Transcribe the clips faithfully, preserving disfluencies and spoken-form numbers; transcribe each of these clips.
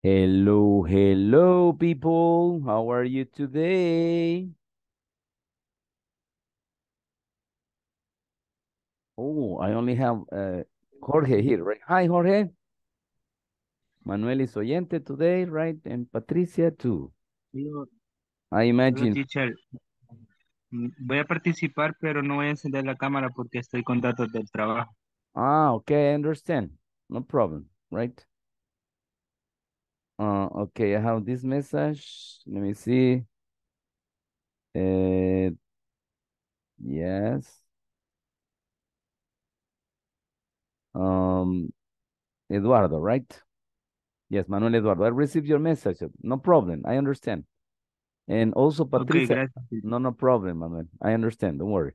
Hello, hello, people. How are you today? Oh, I only have uh, Jorge here, right? Hi, Jorge. Manuel is oyente today, right? And Patricia, too. Yo, I imagine. Yo, teacher, voy a participar, pero no voy a encender la cámara porque estoy con datos del trabajo. Ah, okay, I understand. No problem, right? Uh, okay, I have this message. Let me see. Uh, yes. Um, Eduardo, right? Yes, Manuel Eduardo. I received your message. No problem. I understand. And also Patricia. Okay, no, no problem, Manuel. I understand. Don't worry.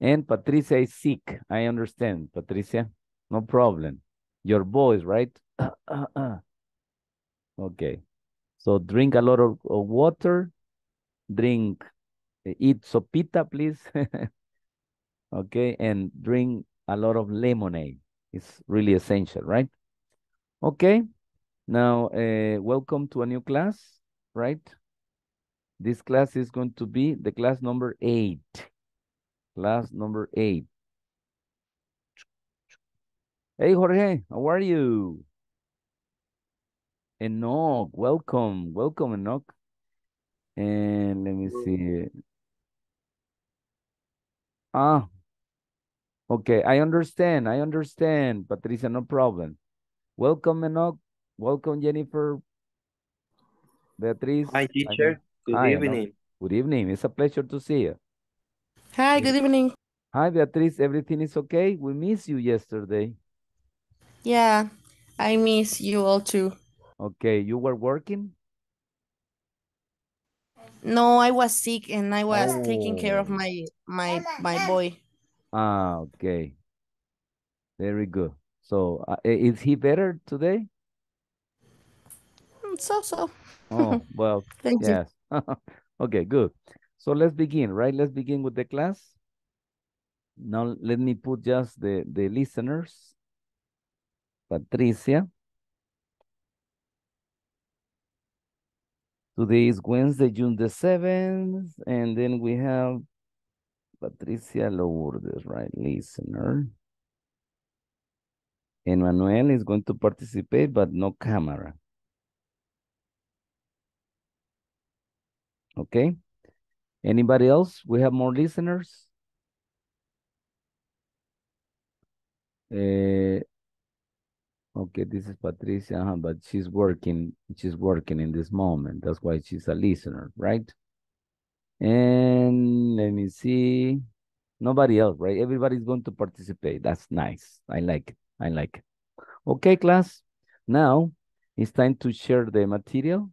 And Patricia is sick. I understand, Patricia. No problem. Your voice, right? Uh, uh, uh. Okay, so drink a lot of, of water, drink, eat sopita, please. Okay, and drink a lot of lemonade. It's really essential, right? Okay, now uh, welcome to a new class, right? This class is going to be the class number eight. Class number eight. Hey, Jorge, how are you? Enoch, welcome, welcome, Enoch. And let me see. Ah, okay, I understand, I understand, Patricia, no problem. Welcome, Enoch. Welcome, Jennifer. Beatriz. Hi, teacher. Good Hi, evening. Enoch. Good evening. It's a pleasure to see you. Hi, good evening. Hi, Beatriz. Everything is okay? We missed you yesterday. Yeah, I miss you all too. Okay, you were working? No, I was sick and I was oh. taking care of my my my boy. Ah, okay. Very good. So, uh, is he better today? So, so. Oh, well, Thank yes. you. Okay, good. So, let's begin, right? Let's begin with the class. Now, let me put just the, the listeners. Patricia. Today is Wednesday, June the seventh, and then we have Patricia Lourdes, right, listener. And Manuel is going to participate, but no camera. Okay. Anybody else? We have more listeners. Uh, Okay, this is Patricia, uh-huh, but she's working, she's working in this moment. That's why she's a listener, right? And let me see. Nobody else, right? Everybody's going to participate. That's nice. I like it. I like it. Okay, class. Now, it's time to share the material.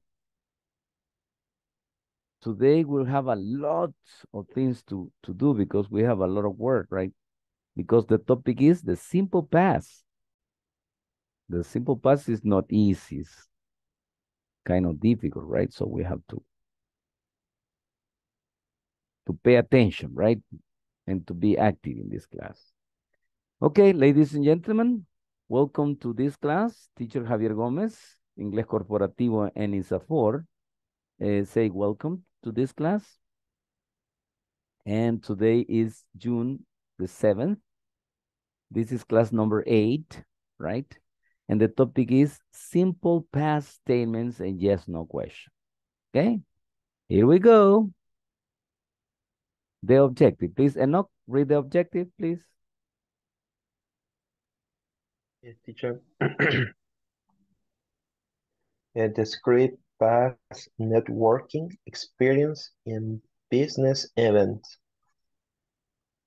Today, we'll have a lot of things to, to do because we have a lot of work, right? Because the topic is the simple past. The simple past is not easy. It's kind of difficult, right? So we have to, to pay attention, right? And to be active in this class. Okay, ladies and gentlemen, welcome to this class. Teacher Javier Gomez, Ingles Corporativo and INSAFORP, uh, say welcome to this class. And today is June the seventh. This is class number eight, right? And the topic is simple past statements and yes, no question. Okay, here we go. The objective, please. Enoch, read the objective, please. Yes, teacher. Describe past networking experience in business events.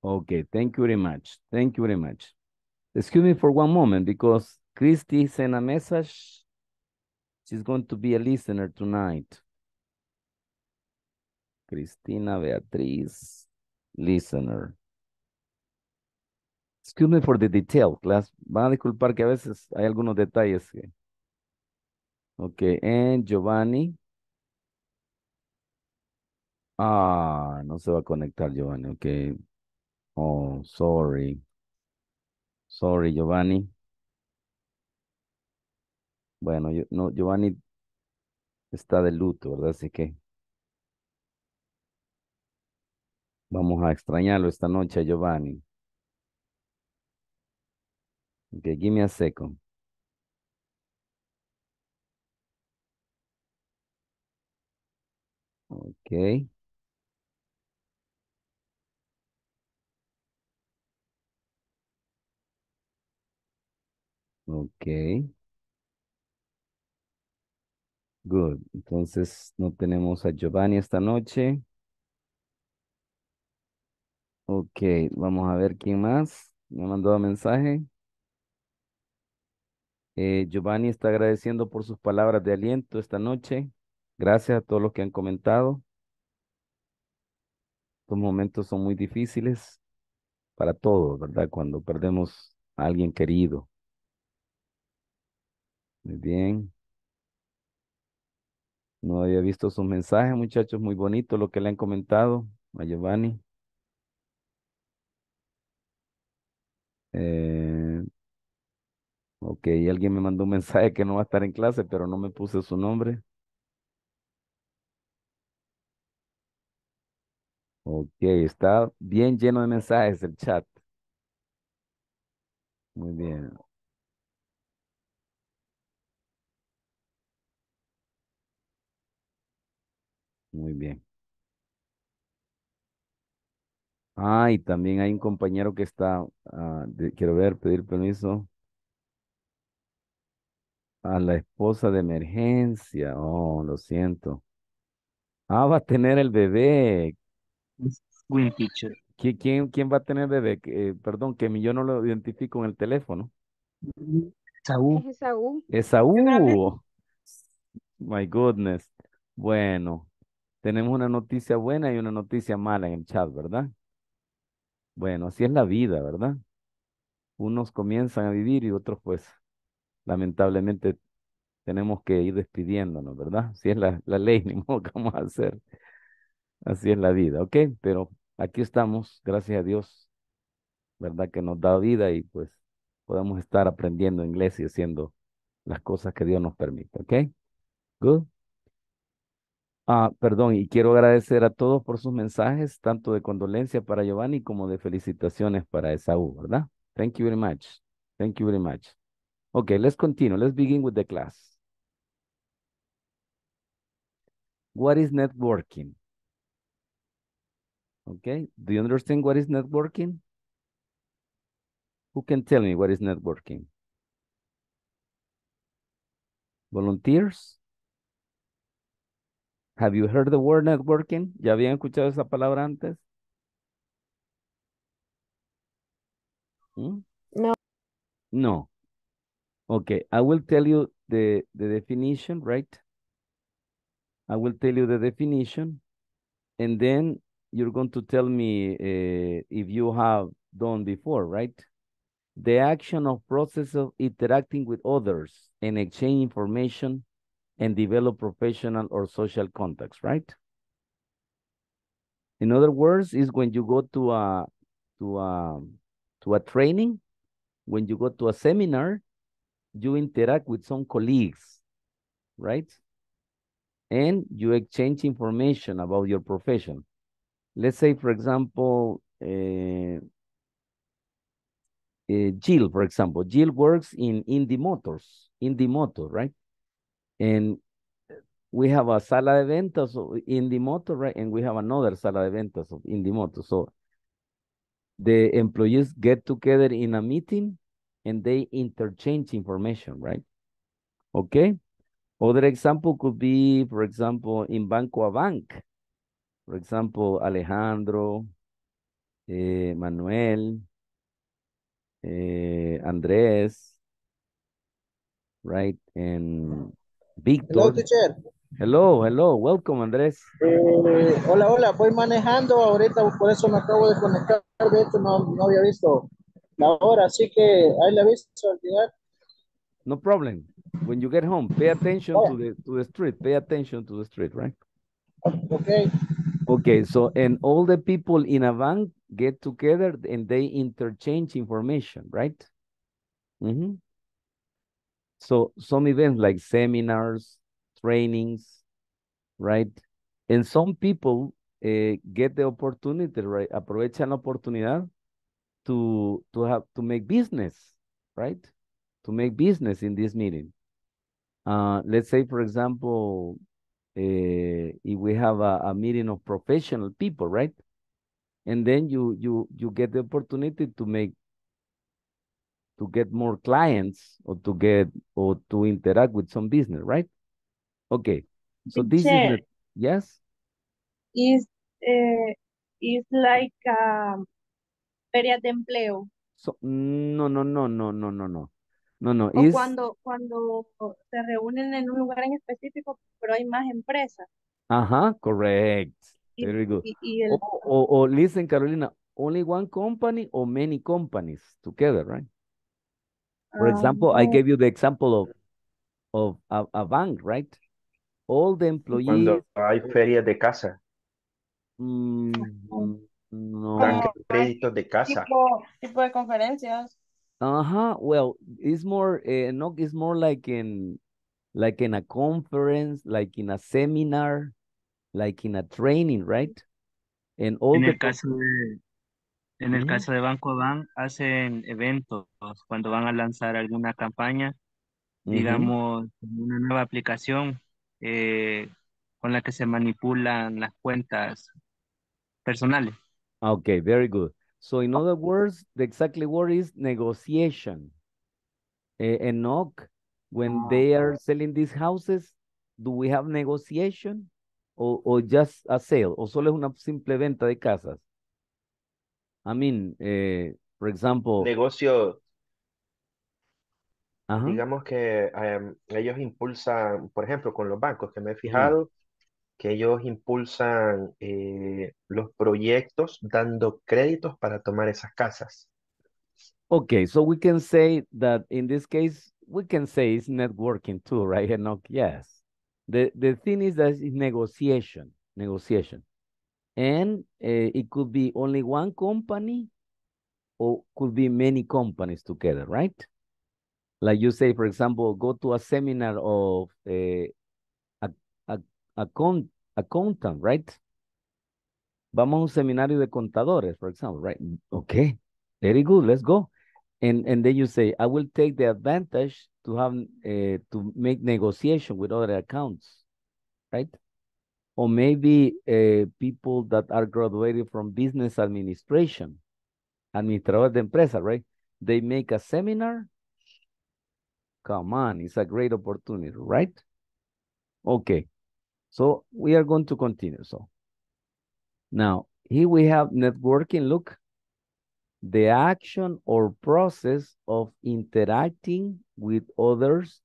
Okay, thank you very much. Thank you very much. Excuse me for one moment because Christy sent a message. She's going to be a listener tonight. Cristina Beatriz, listener. Excuse me for the detail, class. Van a disculpar que a veces hay algunos detalles. Que... Okay, and Giovanni. Ah, no se va a conectar, Giovanni. Okay. Oh, sorry. Sorry, Giovanni. Bueno, yo, no, Giovanni está de luto, ¿verdad? Así que vamos a extrañarlo esta noche a Giovanni. Ok, give me a second. Ok. Ok. Good. Entonces no tenemos a Giovanni esta noche. Ok, vamos a ver quién más me ha mandado mensaje. Eh, Giovanni está agradeciendo por sus palabras de aliento esta noche. Gracias a todos los que han comentado. Estos momentos son muy difíciles para todos, ¿verdad? Cuando perdemos a alguien querido. Muy bien. No había visto sus mensajes, muchachos. Muy bonito lo que le han comentado a Giovanni. Eh, ok, alguien me mandó un mensaje que no va a estar en clase, pero no me puse su nombre. Ok, está bien lleno de mensajes el chat. Muy bien. Muy bien. Ah, y también hay un compañero que está, ah, de- quiero ver, pedir permiso a la esposa de emergencia. Oh, lo siento. Ah, va a tener el bebé. Win teacher. ¿Qui- ¿Quién, quién va a tener bebé? Que, eh, perdón, que yo no lo identifico en el teléfono. Saúl. Es Esaú. Esaú. My goodness. Bueno, tenemos una noticia buena y una noticia mala en el chat, ¿verdad? Bueno, así es la vida, ¿verdad? Unos comienzan a vivir y otros, pues, lamentablemente tenemos que ir despidiéndonos, ¿verdad? Así es la, la ley, ni modo que vamos a hacer. Así es la vida, ¿ok? Pero aquí estamos, gracias a Dios, ¿verdad? Que nos da vida y pues podemos estar aprendiendo inglés y haciendo las cosas que Dios nos permite, ¿ok? Good. Ah, perdón, y quiero agradecer a todos por sus mensajes, tanto de condolencia para Giovanni como de felicitaciones para Esaú, ¿verdad? Thank you very much. Thank you very much. Okay, let's continue. Let's begin with the class. What is networking? Okay, do you understand what is networking? Who can tell me what is networking? Volunteers? Have you heard the word networking? ¿Ya habían escuchado esa palabra antes? ¿Mm? No. No. Okay, I will tell you the, the definition, right? I will tell you the definition, and then you're going to tell me uh, if you have done before, right? The action of process of interacting with others and exchange information and develop professional or social contacts, right? In other words, is when you go to a to a to a training, when you go to a seminar, you interact with some colleagues, right? And you exchange information about your profession. Let's say, for example, uh, uh, Jill, for example, Jill works in Indy Motors, Indy Motor, right? And we have a sala de ventas of Indy Motor, right? And we have another sala de ventas of Indy Motor. So the employees get together in a meeting and they interchange information, right? Okay. Other example could be, for example, in Banco a Bank. For example, Alejandro, eh, Manuel, eh, Andrés, right? And Hello, Víctor. teacher. Hello, hello. Welcome, Andrés. Eh, hola, hola. Voy manejando ahorita, por eso me acabo de conectar. De hecho, no, no había visto la hora, así que ahí la he visto al final. No problem. When you get home, pay attention to Oh, the to the street. Pay attention to the street, right? ok. Okay, so and all the people in a bank get together and they interchange information, right? Mm-hmm. So some events like seminars, trainings, right? And some people uh, get the opportunity, right? Aprovechan la oportunidad to, to have to make business, right? To make business in this meeting. Uh, let's say, for example, uh, if we have a, a meeting of professional people, right? And then you you you get the opportunity to make to get more clients or to get or to interact with some business, right? Okay. So the this chair is the, yes. Is uh, is like um feria de empleo. So no no no no no no no. No, no. O cuando, cuando se reúnen en un lugar en específico, pero hay más empresas. Ajá, correct. Y, Very good. Y, y el... o, o, o, listen, Carolina, only one company or many companies together, right? For um, example, no. I gave you the example of, of a, a bank, right? All the employees... Cuando hay ferias de casa. Mm, no. Banca de créditos de casa. Tipo, tipo de conferencias. Uh-huh. Well, it's more uh, no, it's more like in like in a conference, like in a seminar, like in a training, right? And all en el caso de, en uh-huh. el caso de Banco Ban, hacen eventos cuando van a lanzar alguna campaña, uh-huh. digamos, una nueva aplicación eh, con la que se manipulan las cuentas personales. Okay, very good. So in other words, the exactly word is negotiation. Uh, and no, when they are selling these houses, do we have negotiation or, or just a sale? ¿O solo es una simple venta de casas? I mean, uh, for example... Negocio. Uh-huh. Digamos que um, ellos impulsan, por ejemplo, con los bancos que me he fijado, uh-huh. que ellos impulsan eh, los proyectos dando créditos para tomar esas casas. Okay, so we can say that in this case, we can say it's networking too, right? And not, yes. The, the thing is that it's negotiation, negotiation. And uh, it could be only one company or could be many companies together, right? Like you say, for example, go to a seminar of uh, Account, accountant, right? Vamos a un seminario de contadores, for example, right? Okay, very good, let's go. And and then you say, I will take the advantage to have, uh, to make negotiation with other accounts, right? Or maybe uh, people that are graduated from business administration, administrador de empresa, right? They make a seminar. Come on, it's a great opportunity, right? Okay. So we are going to continue. So now here we have networking. Look, the action or process of interacting with others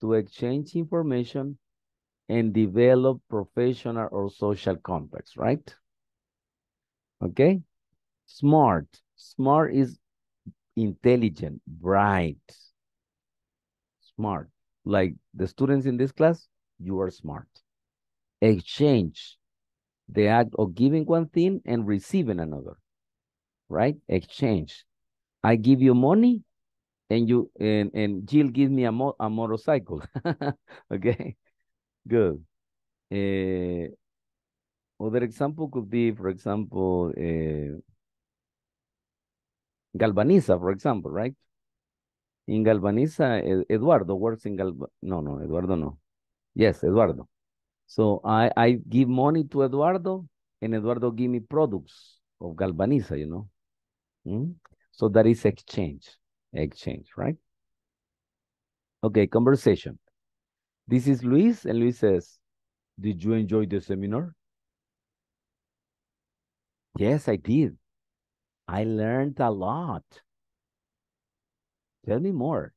to exchange information and develop professional or social contacts, right? Okay. Smart. Smart is intelligent, bright, smart. Like the students in this class, you are smart. Exchange, the act of giving one thing and receiving another, right? Exchange. I give you money and you and, and Jill gives me a, mo a motorcycle. Okay, good. Uh, other example could be, for example, uh, Galvaniza, for example, right? In Galvaniza, Eduardo works in Galvaniza. No, no, Eduardo no. Yes, Eduardo. So I, I give money to Eduardo and Eduardo give me products of Galvaniza, you know. Mm? So that is exchange, exchange, right? Okay, conversation. This is Luis and Luis says, did you enjoy the seminar? Yes, I did. I learned a lot. Tell me more.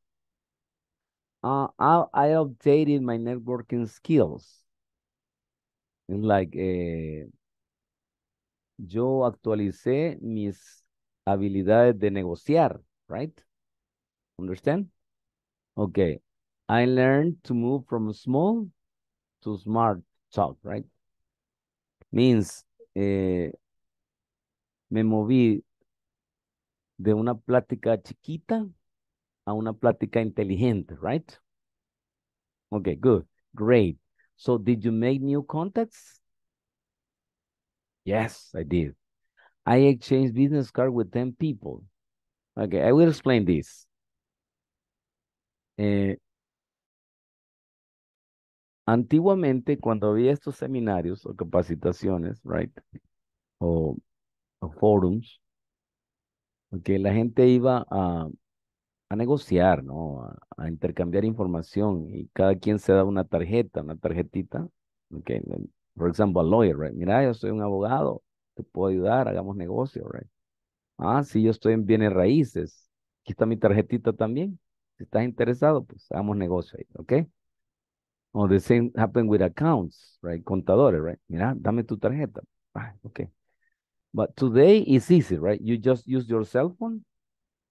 Uh, I, I updated my networking skills. Like, eh, yo actualicé mis habilidades de negociar, right? Understand? Okay. I learned to move from small to smart talk, right? Means, eh, me moví de una plática chiquita a una plática inteligente, right? Okay, good. Great. So did you make new contacts? Yes, I did. I exchanged business card with ten people. Okay, I will explain this. Eh, antiguamente, cuando había estos seminarios o capacitaciones, right, o, o forums, okay, la gente iba a, a negociar, ¿no? A, a intercambiar información y cada quien se da una tarjeta, una tarjetita, okay, por ejemplo, a lawyer, right, mira, yo soy un abogado, te puedo ayudar, hagamos negocio, right? Ah, sí, yo estoy en bienes raíces. Aquí está mi tarjetita también. Si estás interesado, pues hagamos negocio ahí, ¿ok? O the same happened with accounts, right? Contadores, right? Mira, dame tu tarjeta. Ah, ok. But today it's easy, right? You just use your cell phone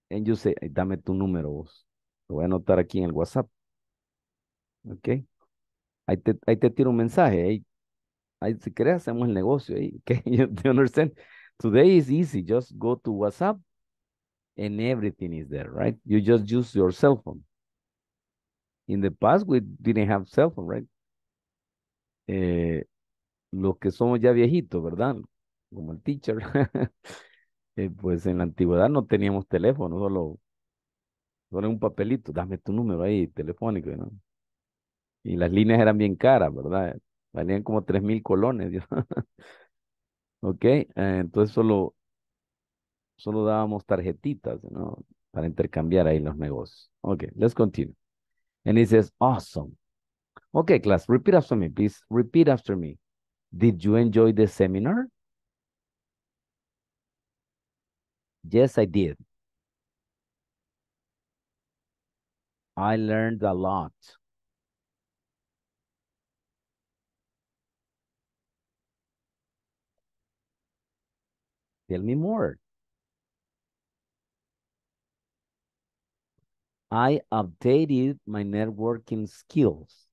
and you say, hey, dame tu número vos. Lo voy a anotar aquí en el WhatsApp. Ok. Ahí te, ahí te tiro un mensaje, ahí. Ahí, si querés, hacemos el negocio ahí. Okay, you, you understand? Today is easy. Just go to WhatsApp and everything is there, right? You just use your cell phone. In the past, we didn't have cell phone, right? Eh, los que somos ya viejitos, ¿verdad? Como el teacher. eh, pues en la antigüedad no teníamos teléfono, solo, solo un papelito. Dame tu número ahí, telefónico, ¿no? Y las líneas eran bien caras, ¿verdad? Valían como tres mil colones. Ok, eh, entonces solo, solo dábamos tarjetitas, ¿no? Para intercambiar ahí los negocios. Ok, let's continue. And it says, awesome. Ok, class, repeat after me, please. Repeat after me. Did you enjoy the seminar? Yes, I did. I learned a lot. Tell me more. I updated my networking skills.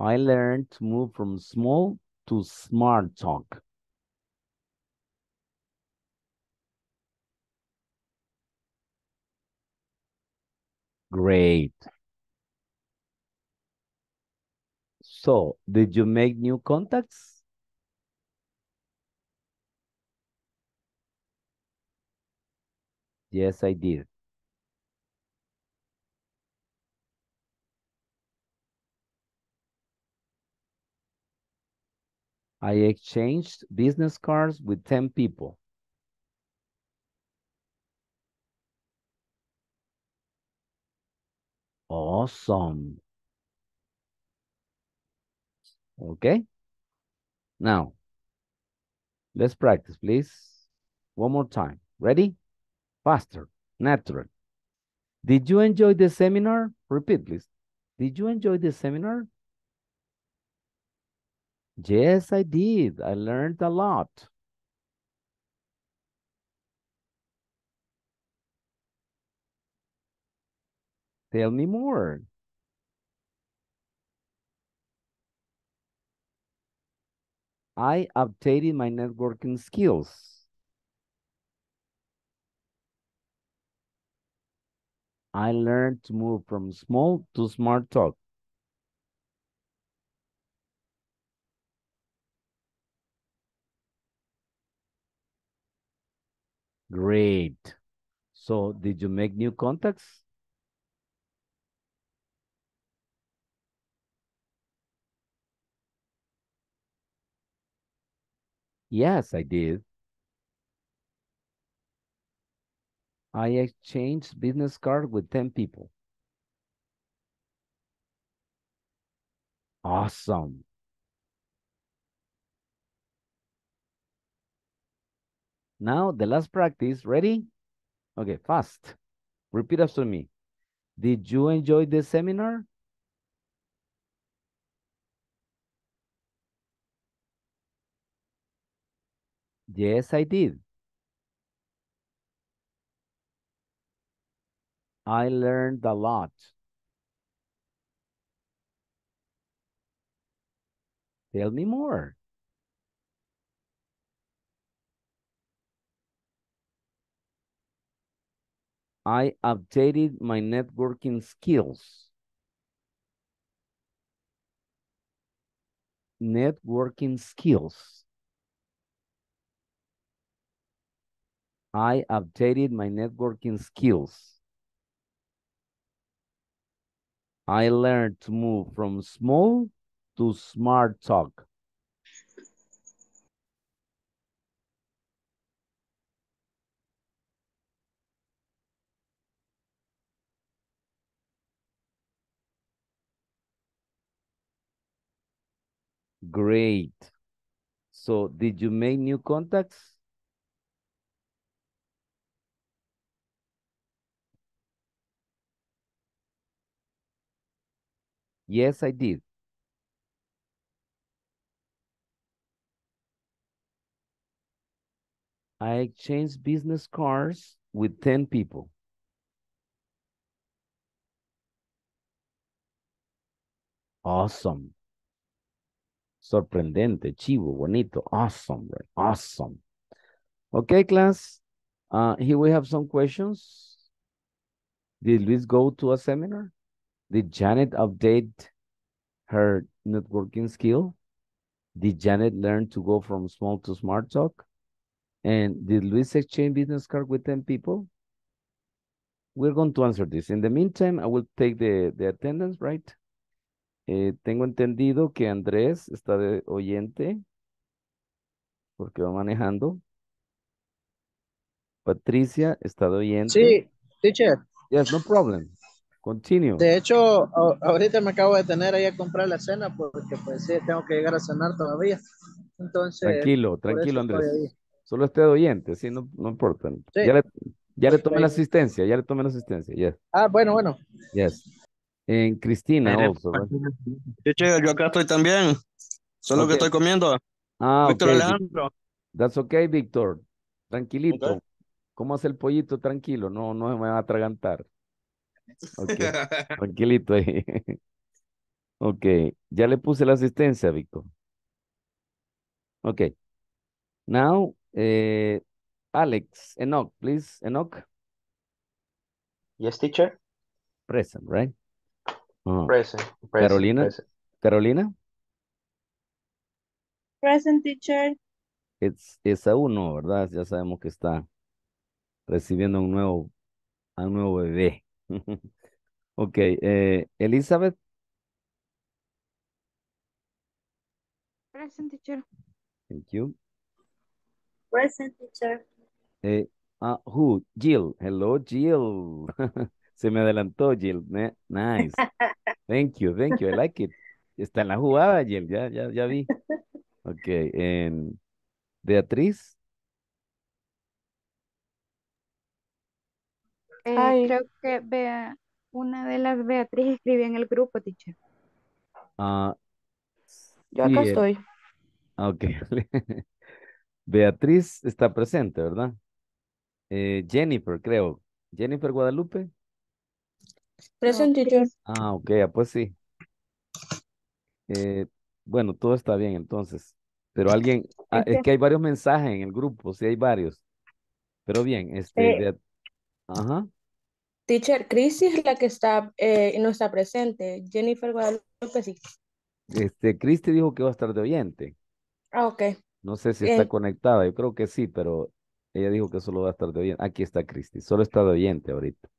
I learned to move from small to smart talk. Great. So, did you make new contacts? Yes, I did. I exchanged business cards with ten people. Awesome. Okay, now let's practice, please. One more time. Ready? Faster, natural. Did you enjoy the seminar? Repeat, please. Did you enjoy the seminar? Yes, I did. I learned a lot. Tell me more. I updated my networking skills. I learned to move from small to smart talk. Great. So, did you make new contacts? Yes, I did. I exchanged business card with ten people. Awesome. Now, the last practice. Ready? Okay, fast. Repeat after me. Did you enjoy the seminar? Yes, I did. I learned a lot. Tell me more. I updated my networking skills. Networking skills. I updated my networking skills. I learned to move from small to smart talk. Great. So, did you make new contacts? Yes, I did. I exchanged business cards with ten people. Awesome. Sorprendente, chivo, bonito, awesome, right? Awesome. Okay, class. Uh, here we have some questions. Did Luis go to a seminar? Did Janet update her networking skill? Did Janet learn to go from small to smart talk? And did Luis exchange business card with ten people? We're going to answer this. In the meantime, I will take the, the attendance, right? Eh, tengo entendido que Andrés está de oyente porque va manejando. Patricia está de oyente. Sí, teacher. Yes, no problem. Continue. De hecho, ahorita me acabo de tener ahí a comprar la cena porque pues sí, tengo que llegar a cenar todavía. Entonces. Tranquilo, tranquilo Andrés. Solo esté de oyente, sí, no, no importa. Sí. Ya, le, ya le tomé la asistencia, ya le tomé la asistencia. Yes. Ah, bueno, bueno. Yes. En Cristina, also, right? Yo acá estoy también, solo okay. Que estoy comiendo. Ah, Víctor okay. Alejandro. That's okay, Víctor. Tranquilito. Okay. ¿Cómo hace el pollito? Tranquilo, no, no me van a atragantar. Okay. Tranquilito ahí. Ok, ya le puse la asistencia, Víctor. Ok. Now, eh, Alex, Enoch, please, Enoch. Yes, teacher. Present, right? Oh. Present, present. Carolina. Present. Carolina. Present, teacher. Es, es a uno, ¿verdad? Ya sabemos que está recibiendo un nuevo, a un nuevo bebé. Ok, eh, Elizabeth. Present, teacher. Thank you. Present, teacher. Eh, uh, who? Jill. Hello, Jill. Se me adelantó, Jill. Nice. Thank you, thank you. I like it. Está en la jugada, Jill. Ya, ya, ya vi. Ok. And Beatriz. Eh, creo que Bea, una de las Beatriz escribió en el grupo, teacher. Uh, Yo acá sí, estoy. Ok. Beatriz está presente, ¿verdad? Eh, Jennifer, creo. Jennifer Guadalupe. Present, teacher. Ah, ok, pues sí. Eh, bueno, todo está bien entonces. Pero alguien, ah, es que hay varios mensajes en el grupo, sí hay varios. Pero bien, este... Eh, de, ajá. Teacher, Cris es la que está, eh, no está presente. Jennifer Guadalupe, sí. Este, Cris te dijo que va a estar de oyente. Ah, ok. No sé si eh. está conectada, yo creo que sí, pero ella dijo que solo va a estar de oyente. Aquí está Cristi, solo está de oyente ahorita.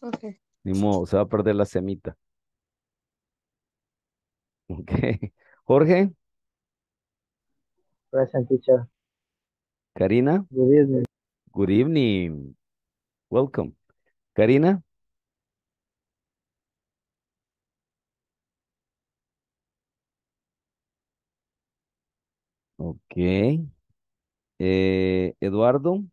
Ok. Ni modo, se va a perder la semita. Ok. Jorge. Present, teacher. Karina. Good evening. Good evening. Welcome. Karina. Ok. Eh, Eduardo.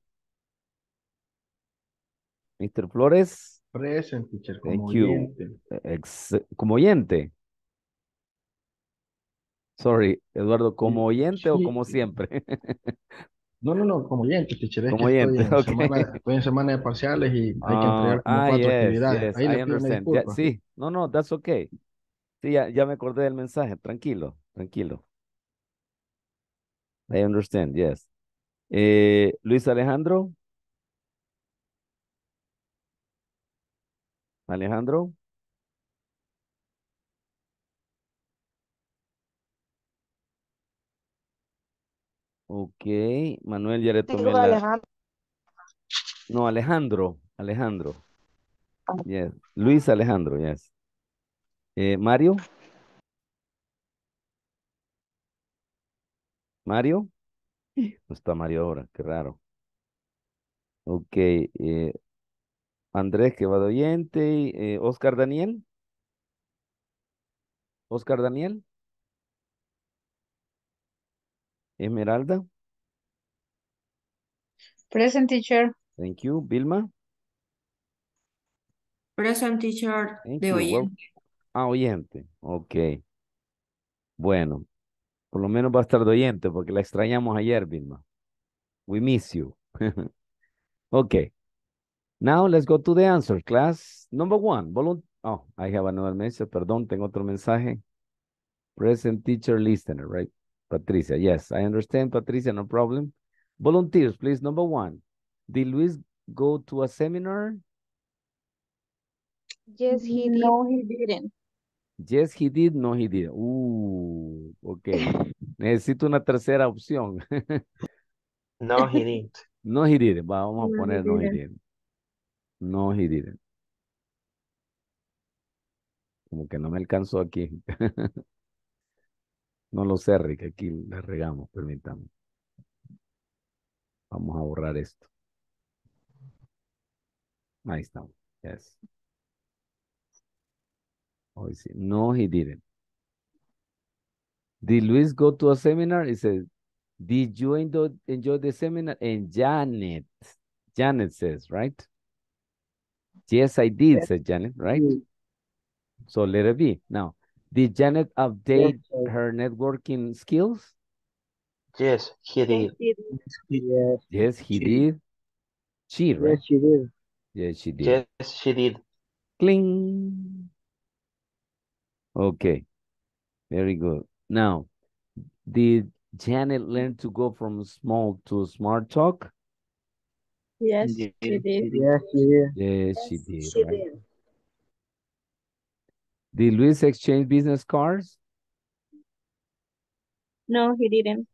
mister Flores. Present, teacher, como oyente. Ex como oyente. Sorry, Eduardo, ¿como oyente sí. o como siempre? No, no, no, como oyente, teacher. Como oyente, estoy en, okay. semana, estoy en semana de parciales y oh, hay que entregar como ah, cuatro yes, actividades. Yes, Ahí le pido una yeah, sí, no, no, that's okay. Sí, ya, ya me acordé del mensaje, tranquilo, tranquilo. I understand, yes. Eh, Luis Alejandro. Alejandro. Ok, Manuel, ya le tomé Digo la... Alejandro. No, Alejandro, Alejandro. Yes. Luis Alejandro, yes. Eh, Mario, Mario. No está Mario ahora, qué raro. Ok, eh, Andrés que va de oyente. eh, Oscar Daniel. Oscar Daniel. Esmeralda. Present teacher. Thank you. Vilma. Present teacher. Thank de you. Oyente. Well, ah, oyente. Ok. Bueno. Por lo menos va a estar de oyente porque la extrañamos ayer, Vilma. We miss you. Ok. Now let's go to the answer, class. Number one. Oh, I have another message. Perdón, tengo otro mensaje. Present teacher listener, right? Patricia, yes. I understand, Patricia, no problem. Volunteers, please. Number one. Did Luis go to a seminar? Yes, he did. No, he didn't. Yes, he did. No, he didn't. Ooh, okay. Necesito una tercera opción. No, he didn't. No, he didn't. Vamos a no, poner he no, he didn't. No, he didn't. Como que no me alcanzó aquí. No lo sé, Rick. Aquí la regamos, permítame. Vamos a borrar esto. Ahí estamos. Yes. Oh, sí. No, he didn't. Did Luis go to a seminar? He says, did you enjoy the seminar? And Janet. Janet says, right? Yes, I did, yes. Said Janet, right? Yes. So let it be. Now, did Janet update yes. her networking skills? Yes, he did. Yes, yes he she did. did. She, right? Yes, she did. Yes, she did. Yes, she did. Cling. Okay. Very good. Now, did Janet learn to go from small to smart talk? Yes, yes she did. Yes, she did. Yes, she did. She right? did. Did Luis exchange business cards? No, he didn't.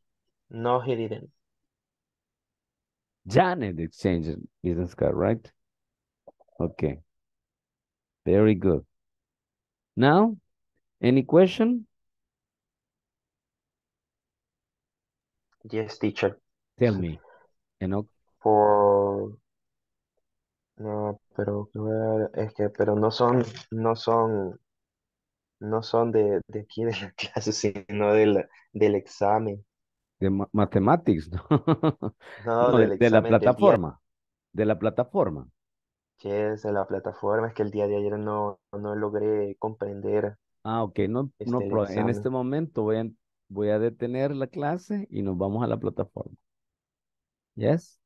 No, he didn't. Janet exchanged business card, right? Okay. Very good. Now, any question? Yes, teacher. Tell me. Enoch. Por no, pero es que pero no son no son no son de, de aquí de la clase, sino de la, del examen. De ma mathematics, ¿no? No, no de, de la plataforma. De la plataforma. Yes, de la plataforma. Es que el día de ayer no, no logré comprender. Ah, ok. No, este no, pero en este momento voy a, voy a detener la clase y nos vamos a la plataforma. ¿Yes?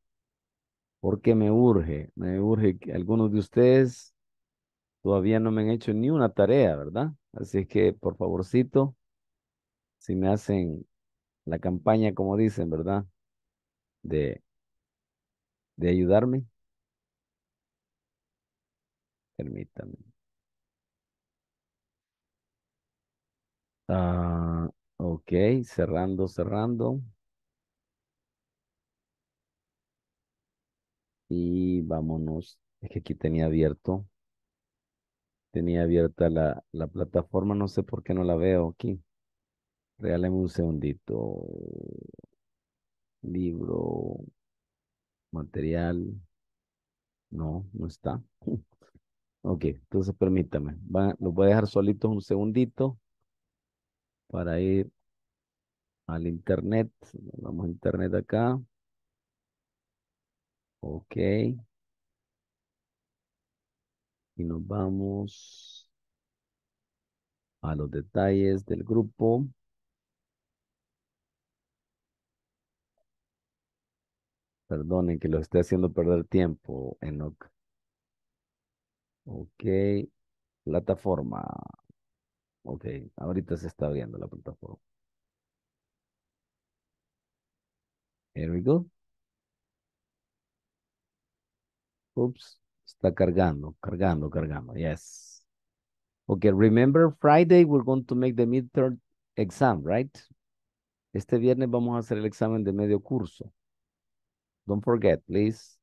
Porque me urge, me urge que algunos de ustedes todavía no me han hecho ni una tarea, ¿verdad? Así es que, por favorcito, si me hacen la campaña, como dicen, ¿verdad? De, de ayudarme. Permítanme. Uh, ok, cerrando, cerrando. Y vámonos. Es que aquí tenía abierto. Tenía abierta la, la plataforma. No sé por qué no la veo aquí. Regálame un segundito. Libro. Material. No, no está. Ok, entonces permítame. Va, los voy a dejar solitos un segundito. Para ir al internet. Vamos a internet acá. Ok. Y nos vamos a los detalles del grupo. Perdonen que lo esté haciendo perder tiempo, Enoch. Ok, plataforma. Ok, ahorita se está abriendo la plataforma. Here we go. Oops, Está cargando, cargando, cargando. Yes. Okay, remember Friday we're going to make the midterm exam, right? Este viernes vamos a hacer el examen de medio curso. Don't forget, please.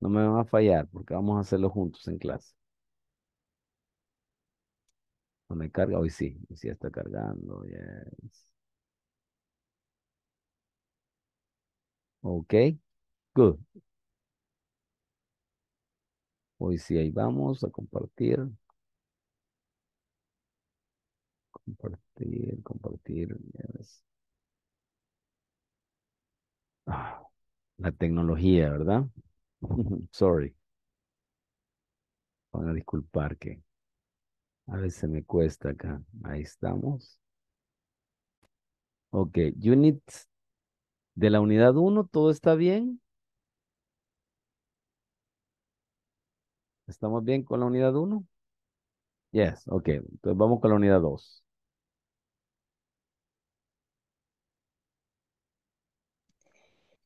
No me van a fallar porque vamos a hacerlo juntos en clase. No me carga, hoy sí, hoy sí está cargando. Yes. Ok, good. Hoy sí, ahí vamos a compartir. Compartir, compartir. Yes. Ah, la tecnología, ¿verdad? Sorry. Van a disculpar que a veces me cuesta acá. Ahí estamos. Ok, unit de la unidad uno, ¿todo está bien? ¿Estamos bien con la unidad uno? Yes, ok. Entonces vamos con la unidad dos.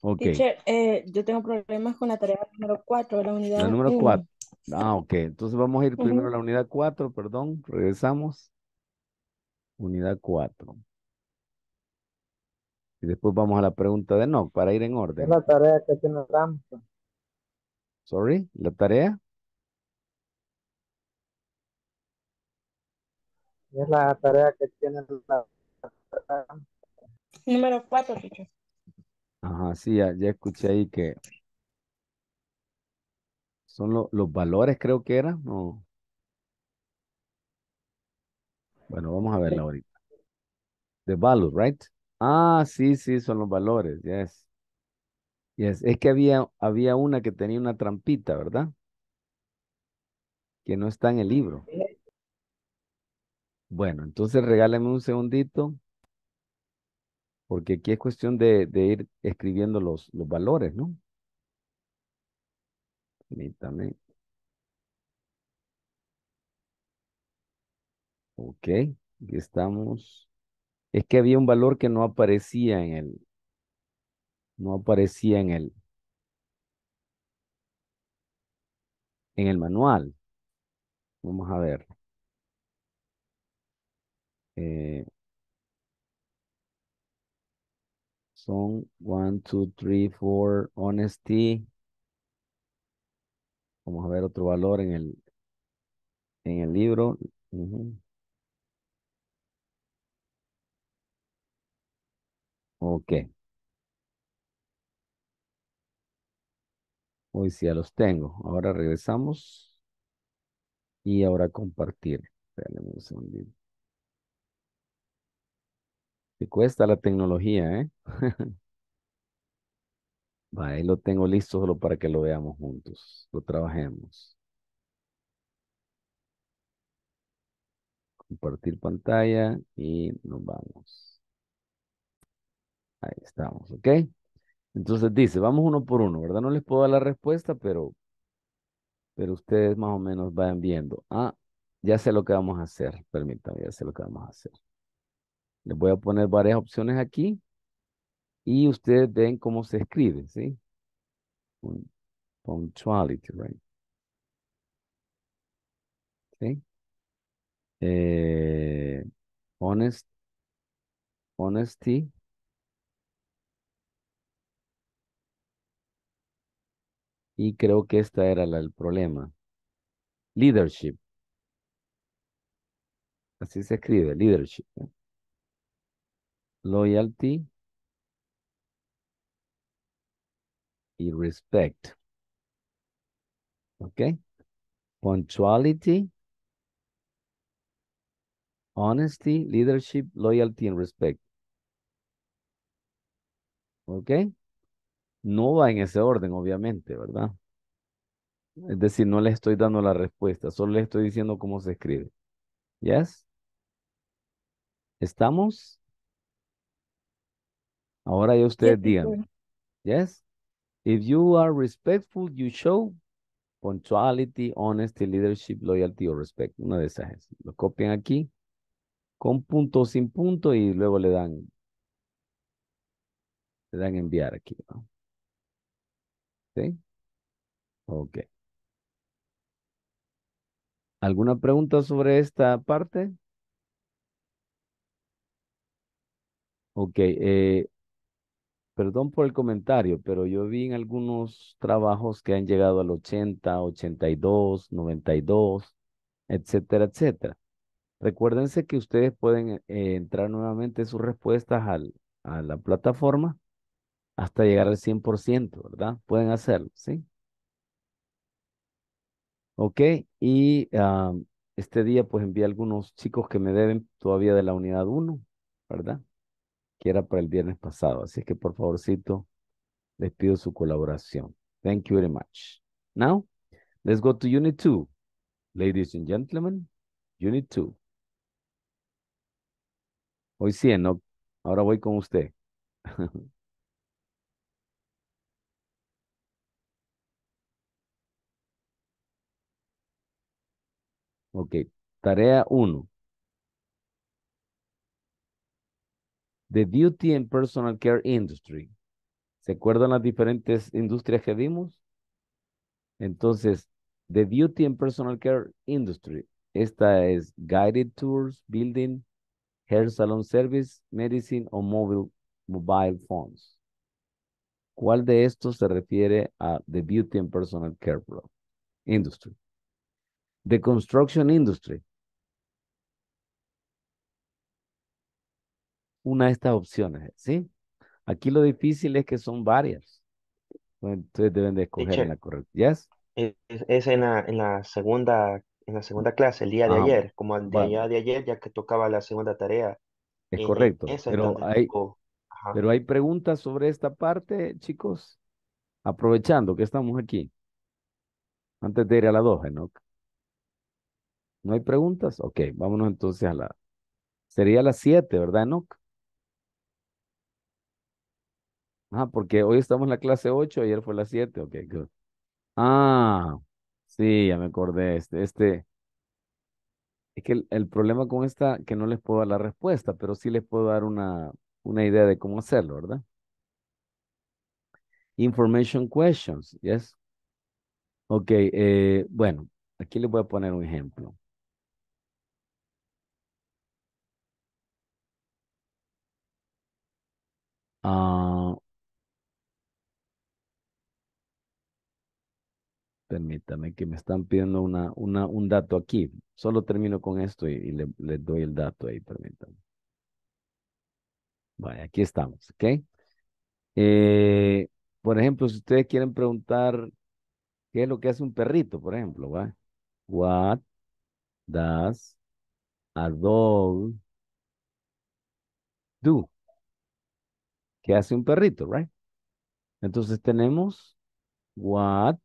Ok. Teacher, eh, yo tengo problemas con la tarea número cuatro, la unidad La número uno. cuatro. Ah, ok. Entonces vamos a ir primero uh-huh. a la unidad cuatro, perdón. Regresamos. Unidad cuatro. Y después vamos a la pregunta de N O C para ir en orden. La tarea que tiene Rampa. Sorry, ¿la tarea? Es la tarea que tiene la... Número cuatro, teacher. Ajá, sí, ya, ya escuché ahí que... Son lo, los valores, creo que eran. No. Bueno, vamos a verla ahorita. The value, right? Ah, sí, sí, son los valores. Yes. Yes. Es que había, había una que tenía una trampita, ¿verdad? Que no está en el libro. Bueno, entonces regálame un segundito, porque aquí es cuestión de, de ir escribiendo los, los valores, ¿no? Permítame. Ok, aquí estamos. Es que había un valor que no aparecía en el, no aparecía en el, en el manual. Vamos a ver. Eh, son one, two, three, four, honesty. Vamos a ver otro valor en el en el libro. Uh-huh. Ok. Hoy sí ya los tengo. Ahora regresamos. Y ahora compartir. Espérenme un segundito. Te cuesta la tecnología, ¿eh? Va, ahí lo tengo listo solo para que lo veamos juntos. Lo trabajemos. Compartir pantalla y nos vamos. Ahí estamos, ¿ok? Entonces dice, vamos uno por uno, ¿verdad? No les puedo dar la respuesta, pero, pero ustedes más o menos vayan viendo. Ah, ya sé lo que vamos a hacer. Permítanme, ya sé lo que vamos a hacer. Les voy a poner varias opciones aquí y ustedes ven cómo se escribe, ¿sí? Punctuality, right? ¿Sí? Eh, honest, honesty. Y creo que esta era la, el problema. Leadership. Así se escribe, leadership, ¿eh? Loyalty y respect. Ok. Punctuality, honesty, leadership, loyalty and respect. Ok. No va en ese orden, obviamente, ¿verdad? Es decir, no le estoy dando la respuesta, solo le estoy diciendo cómo se escribe. ¿Yes? ¿Estamos? Ahora ya ustedes digan. Yes. If you are respectful, you show punctuality, honesty, leadership, loyalty or respect. Una de esas es. Lo copian aquí con punto o sin punto y luego le dan le dan enviar aquí, ¿no? ¿Sí? Ok. ¿Alguna pregunta sobre esta parte? Ok, eh, perdón por el comentario, pero yo vi en algunos trabajos que han llegado al ochenta, ochenta y dos, noventa y dos, etcétera, etcétera. Recuérdense que ustedes pueden eh, entrar nuevamente sus respuestas al, a la plataforma hasta llegar al cien por ciento, ¿verdad? Pueden hacerlo, ¿sí? Ok, y uh, este día pues envié a algunos chicos que me deben todavía de la unidad uno, ¿verdad? Que era para el viernes pasado. Así que por favorcito, les pido su colaboración. Thank you very much. Now, let's go to Unit two. Ladies and gentlemen, Unit two. Hoy sí, ¿no? Ahora voy con usted. Ok, tarea uno. The beauty and personal care industry. ¿Se acuerdan las diferentes industrias que vimos? Entonces, the beauty and personal care industry. Esta es guided tours, building, hair salon service, medicine o mobile, mobile phones. ¿Cuál de estos se refiere a the beauty and personal care industry? The construction industry. Una de estas opciones, ¿sí? Aquí lo difícil es que son varias. Entonces deben de escoger teacher, la correcta. ¿Yes? Es, es en, la, en, la segunda, en la segunda clase, el día de ah, ayer. Como el bueno. día de ayer, ya que tocaba la segunda tarea. Es eh, correcto. Pero hay, pero hay preguntas sobre esta parte, chicos. Aprovechando que estamos aquí. Antes de ir a la dos, ¿no? ¿No hay preguntas? Ok, vámonos entonces a la... Sería la siete, ¿verdad, no? Ah, porque hoy estamos en la clase ocho, ayer fue la siete. Ok, good. Ah, sí, ya me acordé. Este, este. Es que el, el problema con esta, que no les puedo dar la respuesta, pero sí les puedo dar una, una idea de cómo hacerlo, ¿verdad? Information questions, yes. Ok, eh, bueno. Aquí les voy a poner un ejemplo. Uh, permítame que me están pidiendo una, una, un dato aquí. Solo termino con esto y, y les le doy el dato ahí, permítame. Vale, aquí estamos, ¿ok? Eh, por ejemplo, si ustedes quieren preguntar qué es lo que hace un perrito, por ejemplo, ¿vale? What does a dog do? ¿Qué hace un perrito, right? Entonces tenemos what,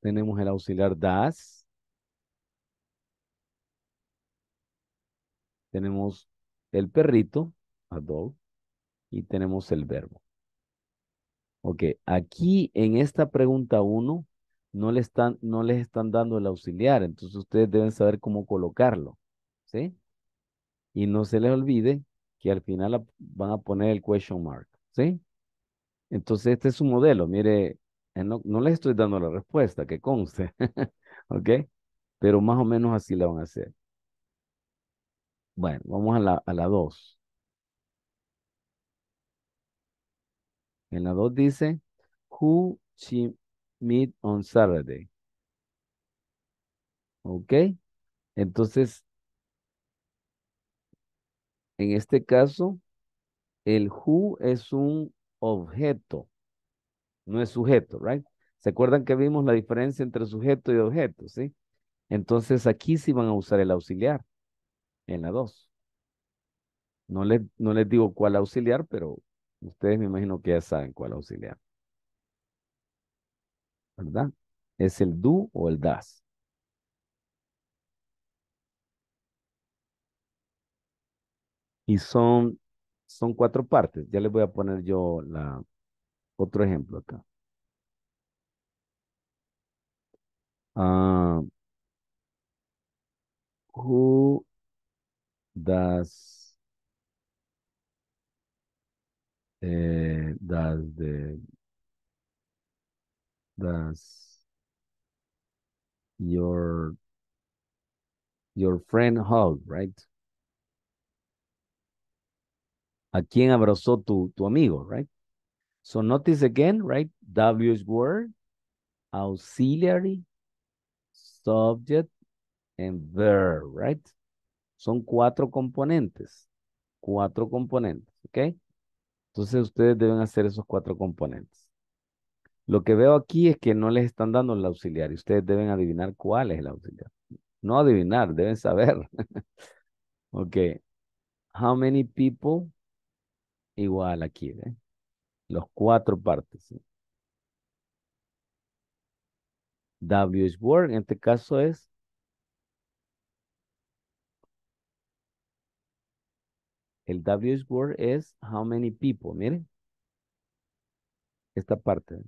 tenemos el auxiliar does, tenemos el perrito, a dog, y tenemos el verbo. Ok, aquí en esta pregunta uno, No, le están, no les están dando el auxiliar, entonces ustedes deben saber cómo colocarlo, ¿sí? Y no se les olvide que al final van a poner el question mark, ¿sí? Entonces este es su modelo, mire, no, no les estoy dando la respuesta, que conste, ¿ok? Pero más o menos así la van a hacer. Bueno, vamos a la, a la dos. En la dos dice, who she meet on Saturday. Ok. Entonces, en este caso, el who es un objeto, no es sujeto, right? ¿Se acuerdan que vimos la diferencia entre sujeto y objeto, sí? Entonces, aquí sí van a usar el auxiliar, en la dos. No les, no les digo cuál auxiliar, pero ustedes me imagino que ya saben cuál auxiliar, ¿verdad? Es el do o el das. Y son, son cuatro partes. Ya les voy a poner yo la, otro ejemplo acá. Uh, who does, eh, does the... Does your your friend hug, right? ¿A quién abrazó tu, tu amigo, right? So notice again, right? W H word, auxiliary, subject, and verb, right? Son cuatro componentes. Cuatro componentes, ¿ok? Entonces ustedes deben hacer esos cuatro componentes. Lo que veo aquí es que no les están dando el auxiliar. Ustedes deben adivinar cuál es el auxiliar. No adivinar, deben saber. Ok. How many people? Igual aquí, ¿eh? Los cuatro partes. ¿Sí? W H word, en este caso es el W H word es how many people. Miren. Esta parte.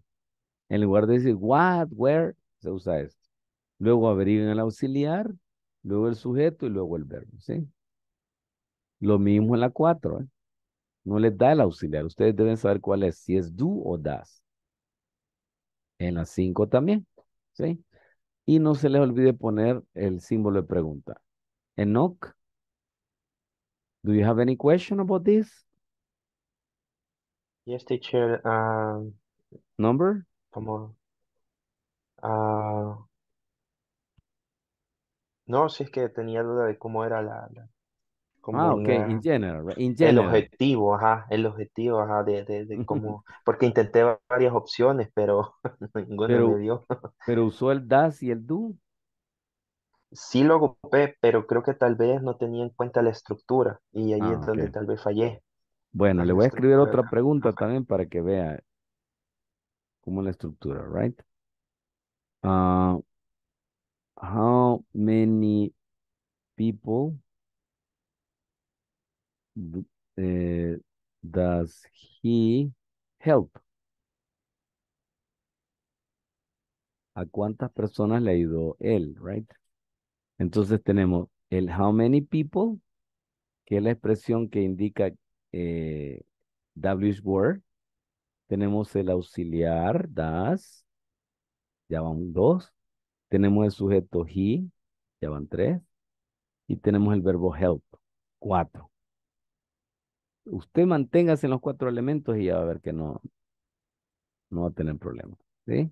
En lugar de decir what, where, se usa esto. Luego averiguen el auxiliar, luego el sujeto y luego el verbo. ¿Sí? Lo mismo en la cuatro. ¿Eh? No les da el auxiliar. Ustedes deben saber cuál es. Si es do o das. En la cinco también. ¿Sí? Y no se les olvide poner el símbolo de pregunta. Enoch. Do you have any question about this? Yes, teacher. Um, Number? Come on. Uh, no, si es que tenía duda de cómo era la... la cómo ah, ok, era, in general, right? In general. El objetivo, ajá, el objetivo, ajá, de, de, de cómo... Porque intenté varias opciones, pero ninguna me dio. ¿Pero usó el das y el do? Sí lo ocupé, pero creo que tal vez no tenía en cuenta la estructura y ahí ah, es okay. Donde tal vez fallé. Bueno, la le voy a escribir otra pregunta okay. También para que vea cómo la estructura, right? Uh, how many people do, uh, does he help? ¿A cuántas personas le ayudó él, right? Entonces tenemos el how many people, que es la expresión que indica eh, W H word. Tenemos el auxiliar, das, ya van dos. Tenemos el sujeto he, ya van tres. Y tenemos el verbo help, cuatro. Usted manténgase en los cuatro elementos y ya va a ver que no, no va a tener problema, ¿sí?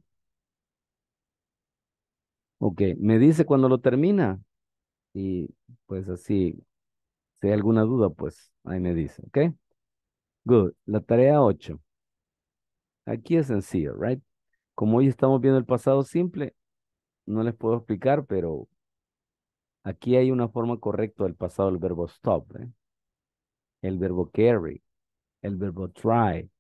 Ok, me dice cuando lo termina y pues así, si hay alguna duda, pues ahí me dice, ok. Good, la tarea ocho. Aquí es sencillo, right? Como hoy estamos viendo el pasado simple, no les puedo explicar, pero aquí hay una forma correcta del pasado del verbo stop, ¿eh? El verbo carry, el verbo try.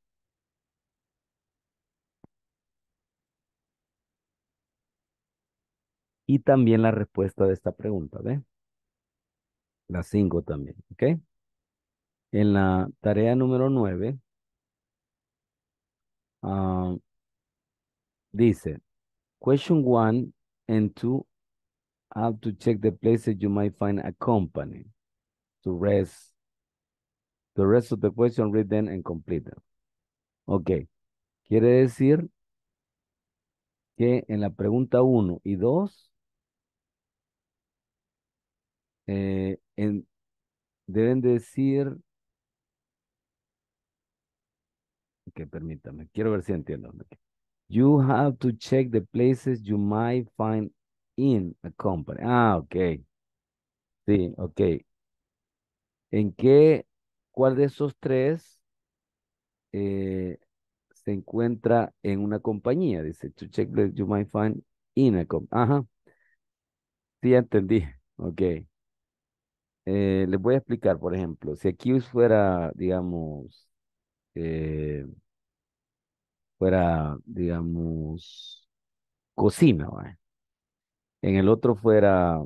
Y también la respuesta de esta pregunta, ¿ve? La cinco también, ¿ok? En la tarea número nueve, uh, dice, question one and two, how to check the places you might find a company to rest. The rest of the question, read them and complete them. Ok, quiere decir que en la pregunta uno y dos, Eh, en, deben decir que okay, permítame, quiero ver si entiendo. Okay. You have to check the places you might find in a company. Ah, ok. Sí, ok. ¿En qué, cuál de esos tres eh, se encuentra en una compañía? Dice, to check that you might find in a company. Ajá. Sí, ya entendí. Ok. Eh, les voy a explicar, por ejemplo, si aquí fuera, digamos, eh, fuera, digamos, cocina, ¿vale? En el otro fuera,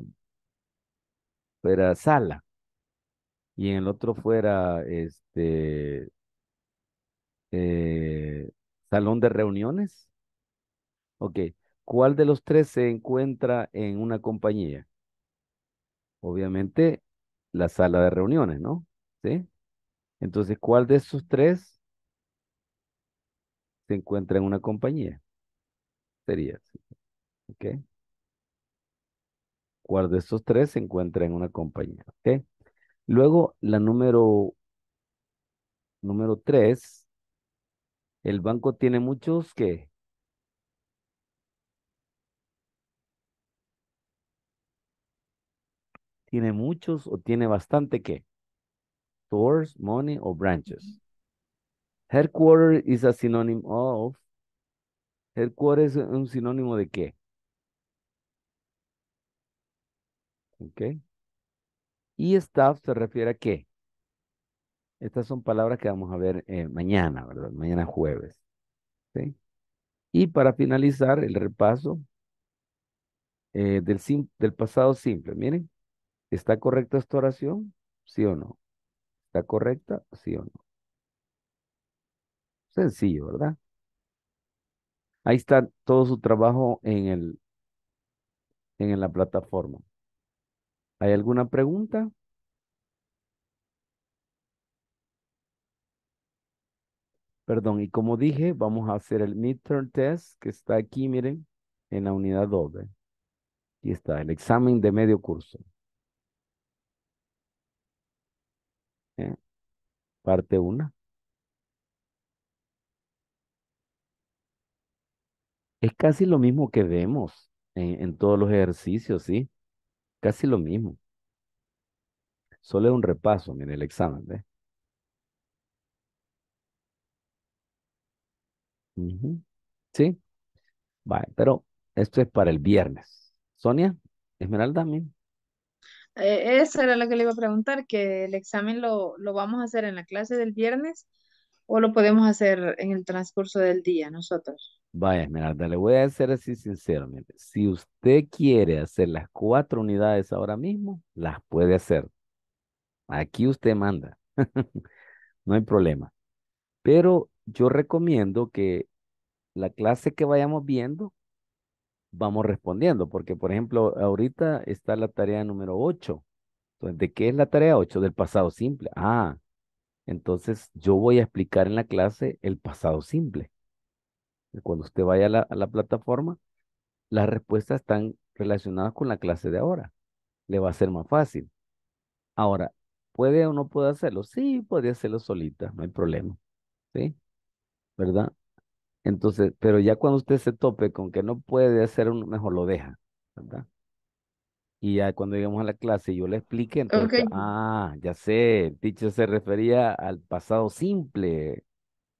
fuera sala, y en el otro fuera, este, eh, salón de reuniones. Ok, ¿cuál de los tres se encuentra en una compañía? Obviamente, la sala de reuniones, ¿no? ¿Sí? Entonces, ¿cuál de esos tres se encuentra en una compañía? Sería así. ¿Ok? cuál de estos tres se encuentra en una compañía. ¿Okay? Luego, la número, número tres, el banco tiene muchos que... ¿Tiene muchos o tiene bastante qué? Stores, money o branches. Headquarters is a synonym of. Headquarters es un sinónimo de qué. Ok. Y staff se refiere a qué. Estas son palabras que vamos a ver eh, mañana, ¿verdad? Mañana jueves. ¿Sí? Y para finalizar el repaso eh, del, sim del pasado simple. Miren, ¿está correcta esta oración? ¿Sí o no? ¿Está correcta? ¿Sí o no? Sencillo, ¿verdad? Ahí está todo su trabajo en, el, en la plataforma. ¿Hay alguna pregunta? Perdón, y como dije, vamos a hacer el midterm test que está aquí, miren, en la unidad doble. Aquí está, el examen de medio curso. ¿Eh? Parte uno. Es casi lo mismo que vemos en, en todos los ejercicios, ¿sí? Casi lo mismo. Solo es un repaso, miren, el examen, ¿eh? Uh-huh. ¿Sí? Vale, pero esto es para el viernes. Sonia, Esmeralda, miren. Eh, esa era lo que le iba a preguntar, que el examen lo, lo vamos a hacer en la clase del viernes o lo podemos hacer en el transcurso del día nosotros. Vaya, Esmeralda, le voy a ser así sinceramente. Si usted quiere hacer las cuatro unidades ahora mismo, las puede hacer. Aquí usted manda. No hay problema. Pero yo recomiendo que la clase que vayamos viendo vamos respondiendo, porque por ejemplo ahorita está la tarea número ocho. Entonces, ¿de qué es la tarea ocho? Del pasado simple. Ah, entonces yo voy a explicar en la clase el pasado simple. Cuando usted vaya a la, a la plataforma, las respuestas están relacionadas con la clase de ahora. Le va a ser más fácil. Ahora, ¿puede o no puede hacerlo? Sí, puede hacerlo solita, no hay problema. ¿Sí? ¿Verdad? Entonces, pero ya cuando usted se tope con que no puede hacer uno, mejor lo deja, ¿verdad? Y ya cuando llegamos a la clase y yo le explique, entonces, okay. Ah, ya sé, el teacher se refería al pasado simple,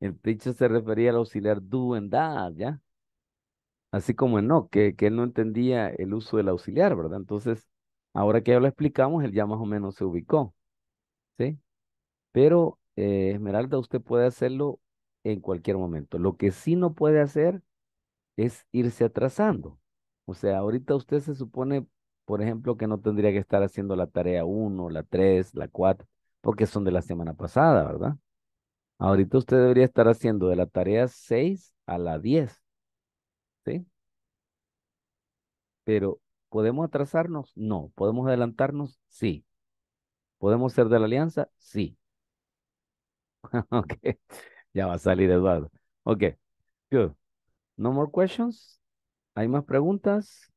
el teacher se refería al auxiliar do and that, ¿ya? Así como en no, que, que él no entendía el uso del auxiliar, ¿verdad? Entonces, ahora que ya lo explicamos, él ya más o menos se ubicó, ¿sí? Pero, eh, Esmeralda, usted puede hacerlo en cualquier momento. Lo que sí no puede hacer es irse atrasando. O sea, ahorita usted se supone, por ejemplo, que no tendría que estar haciendo la tarea uno, la tres, la cuatro, porque son de la semana pasada, ¿verdad? Ahorita usted debería estar haciendo de la tarea seis a la diez, ¿sí? Pero, ¿podemos atrasarnos? No. ¿Podemos adelantarnos? Sí. ¿Podemos ser de la alianza? Sí. Ok. Ya va a salir Eduardo. Ok, good. No more questions. ¿Hay más preguntas?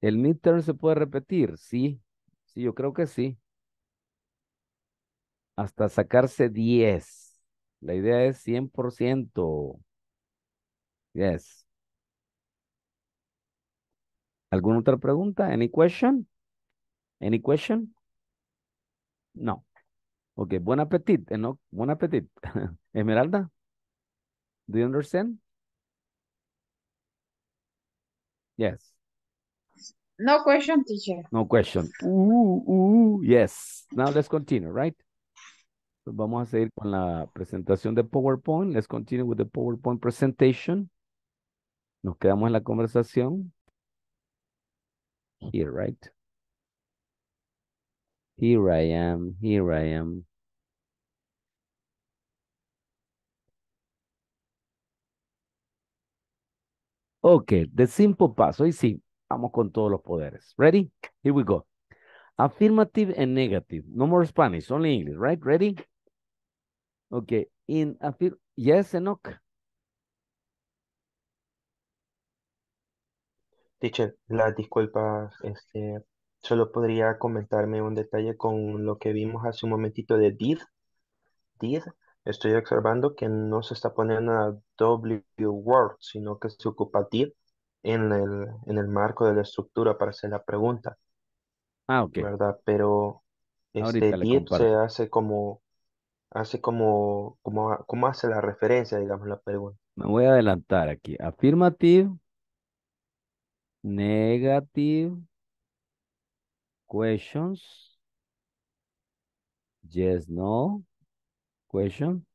¿El midterm se puede repetir? Sí. Sí, yo creo que sí. Hasta sacarse diez. La idea es cien por ciento. Yes. ¿Alguna otra pregunta? Any question? Any question? No. Ok, buen apetito, ¿no? Buen apetito. Esmeralda, do you understand? Yes. No question, teacher. No question. Uh, uh, yes. Now let's continue, right? So vamos a seguir con la presentación de PowerPoint. Let's continue with the PowerPoint presentation. Nos quedamos en la conversación. Here, right? Here I am, here I am. Okay, the simple past. Hoy sí, vamos con todos los poderes. Ready? Here we go. Affirmative and negative. No more Spanish, only English, right? Ready? Okay, in affirmative. Yes, Enoch? Teacher, las disculpas, este, solo podría comentarme un detalle con lo que vimos hace un momentito de did. Did, estoy observando que no se está poniendo la W word, sino que se ocupa did en el, en el marco de la estructura para hacer la pregunta. Ah, ok. ¿Verdad? Pero este did se hace como, hace como, como, como hace la referencia, digamos, la pregunta. Me voy a adelantar aquí. Affirmative, negative, questions, yes, no, question.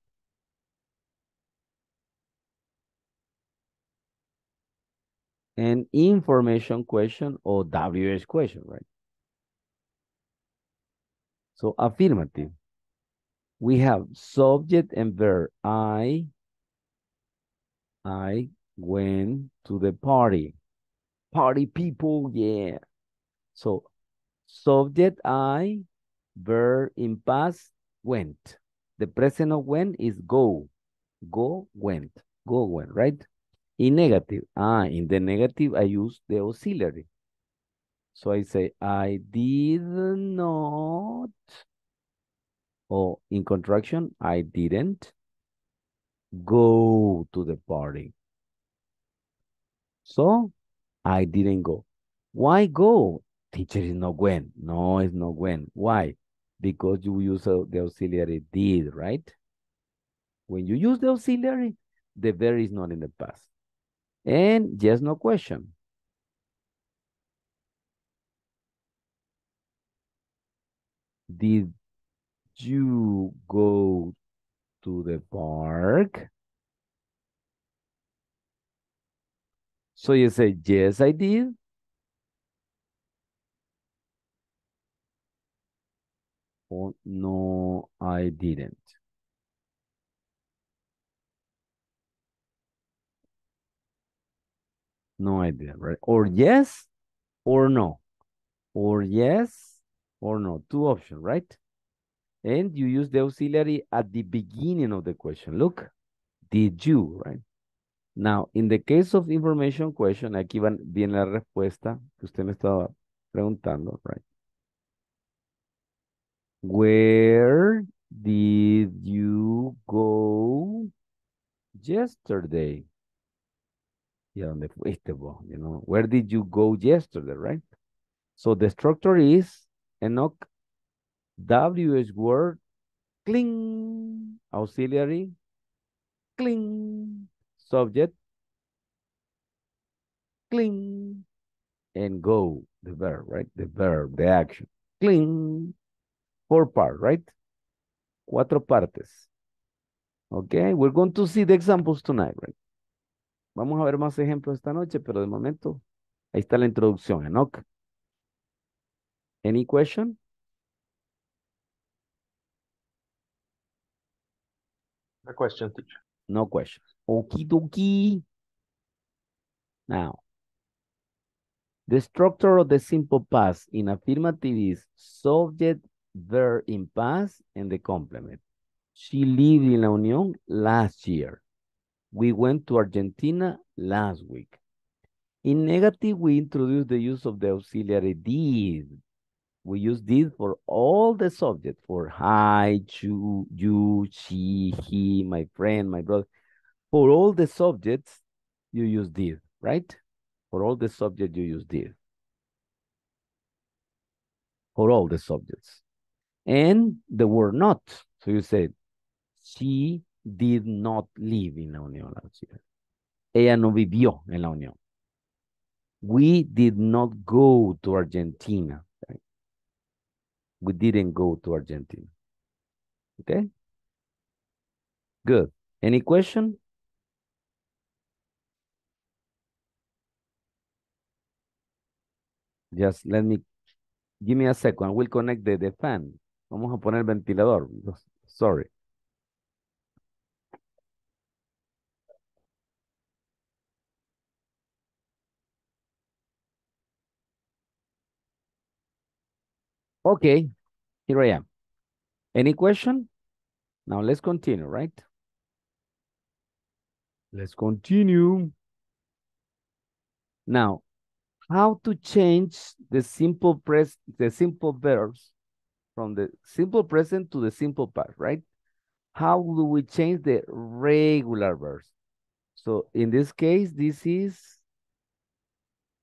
And information question or W H question, right? So affirmative. We have subject and verb. I, I went to the party. Party people, yeah. So subject I, verb in past, went. The present of went is go. Go, went. Go, went, right? In negative, ah, in the negative I use the auxiliary. So I say, I did not. Or in contraction, I didn't go to the party. So, I didn't go. Why go? Teacher is not when. No, it's not when. Why? Because you use the auxiliary did, right? When you use the auxiliary, the verb is not in the past. And yes, no question. Did you go to the park? So you say, yes, I did. Or no, I didn't. No, I didn't, right? Or yes, or no. Or yes, or no. Two options, right? And you use the auxiliary at the beginning of the question. Look, did you, right? Now, in the case of information question, aquí van, viene la respuesta que usted me estaba preguntando, right? Where did you go yesterday? ¿Y a dónde fuiste vos? You know, where did you go yesterday, right? So the structure is Enoch. W H word, cling, auxiliary, cling, subject, cling, and go, the verb, right? The verb, the action, cling, four part, right? Cuatro partes. Okay, we're going to see the examples tonight, right? Vamos a ver más ejemplos esta noche, pero de momento, ahí está la introducción, Enoch. Any question? No question, teacher. No question. Okie dokie. Now, the structure of the simple past in affirmative is subject, verb in past, and the complement. She lived in La Unión last year. We went to Argentina last week. In negative, we introduce the use of the auxiliary did. We use did for all the subjects, for I, you, you, she, he, my friend, my brother. For all the subjects, you use did, right? For all the subjects, you use did. For all the subjects. And the word not. So you said, she did not live in La Unión last year. Ella no vivió en La Unión. We did not go to Argentina. We didn't go to Argentina. Okay? Good. Any question? Just let me, give me a second. We'll connect the, the fan. Vamos a poner ventilador. Sorry. Okay, here I am. Any question? Now let's continue, right? Let's continue. Now, how to change the simple pres the simple verbs from the simple present to the simple past, right? How do we change the regular verbs? So in this case, this is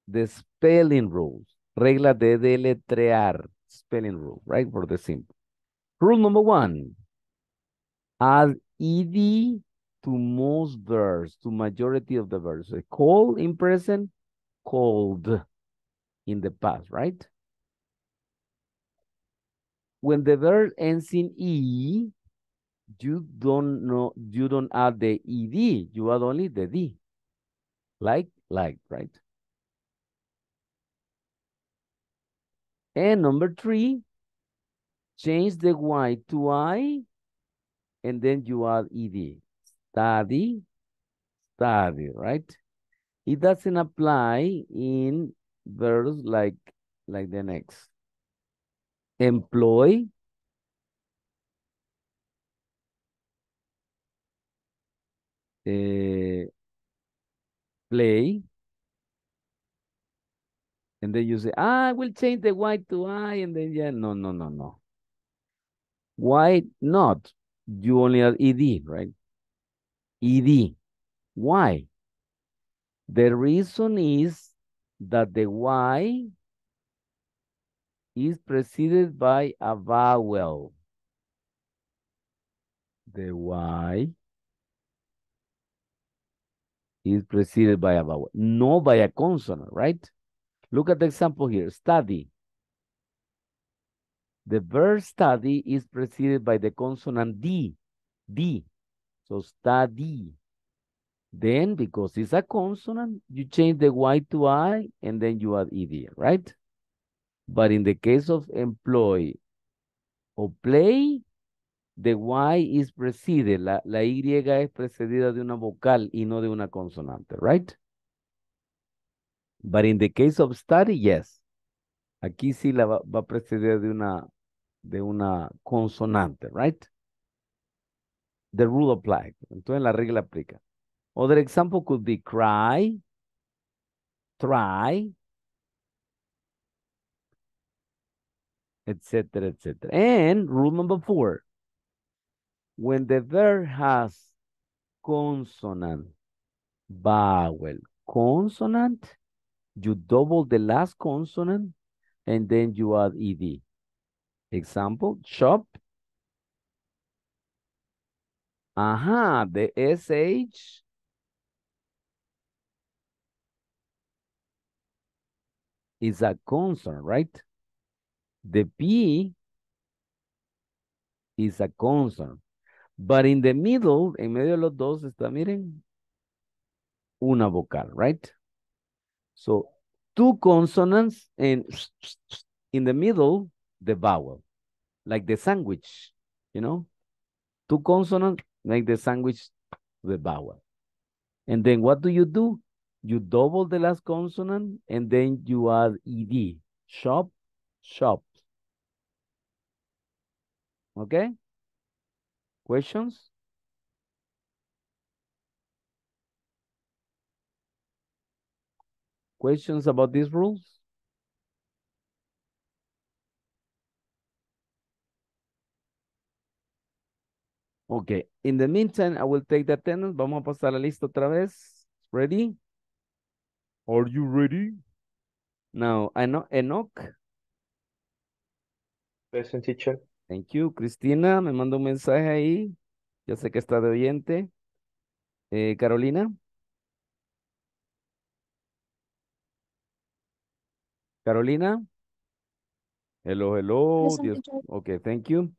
the spelling rules. Regla de deletrear, spelling rule, right? For the simple. Rule number one, add E D to most verbs, to majority of the verbs. So cold in present, cold in the past, right? When the verb ends in E, you don't know, you don't add the E D, you add only the D. Like, like, right? And number three, change the Y to I, and then you add E D. Study, study, right? It doesn't apply in verbs like, like the next. Employ, Uh, play, and then you say, ah, I will change the Y to I, and then yeah, no, no, no, no. Why not? You only have E D, right? E D. Why? The reason is that the Y is preceded by a vowel. The Y is preceded by a vowel, no by a consonant, right? Look at the example here, study. The verb study is preceded by the consonant D, D. So study. Then, because it's a consonant, you change the Y to I, and then you add E D, right? But in the case of employ or play, the Y is preceded, la, la Y es precedida de una vocal y no de una consonante, right? But in the case of study, yes. Aquí sí la va, va precedida de una, de una consonante, right? The rule applies. Entonces la regla aplica. Other example could be cry, try, etcétera, etcétera. And rule number four. When the verb has consonant, vowel, consonant, you double the last consonant and then you add E D. Example, shop. Aha, the S H is a consonant, right? The P is a consonant. But in the middle, en medio de los dos está, miren, una vocal, right? So, two consonants and in the middle, the vowel. Like the sandwich, you know? Two consonants make the sandwich, the vowel. And then what do you do? You double the last consonant and then you add E D. Shop, shop. Okay? Questions? Questions about these rules? Okay, in the meantime, I will take the attendance. Vamos a pasar la lista otra vez. Ready? Are you ready? Now, I know Enoch. Present, teacher. Thank you. Cristina, me manda un mensaje ahí. Yo sé que está de oyente. Eh, Carolina. Carolina. Hello, hello. Dios. Ok, thank you.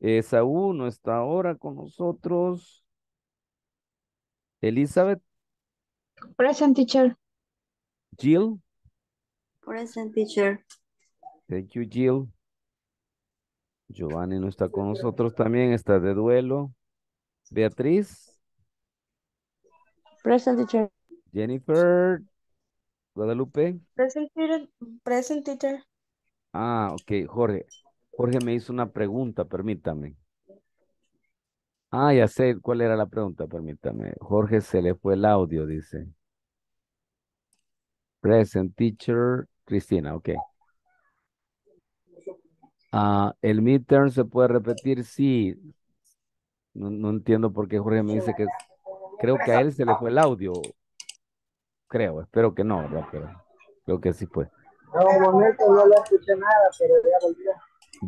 Eh, Saúl no está ahora con nosotros. Elizabeth. Present, teacher. Jill. Present, teacher. Thank you, Jill. Giovanni no está con nosotros también, está de duelo. Beatriz. Present, teacher. Jennifer. Guadalupe. Present, present, teacher. Ah, ok, Jorge. Jorge me hizo una pregunta, permítame. Ah, ya sé cuál era la pregunta, permítame. Jorge se le fue el audio, dice. Present teacher, Cristina, ok. Uh, el midterm se puede repetir, sí. No, no entiendo por qué Jorge me dice que... Creo que a él se le fue el audio. Creo, espero que no, ¿verdad? Pero creo que sí fue. No, momento, no lo escuché nada, pero ya volvió.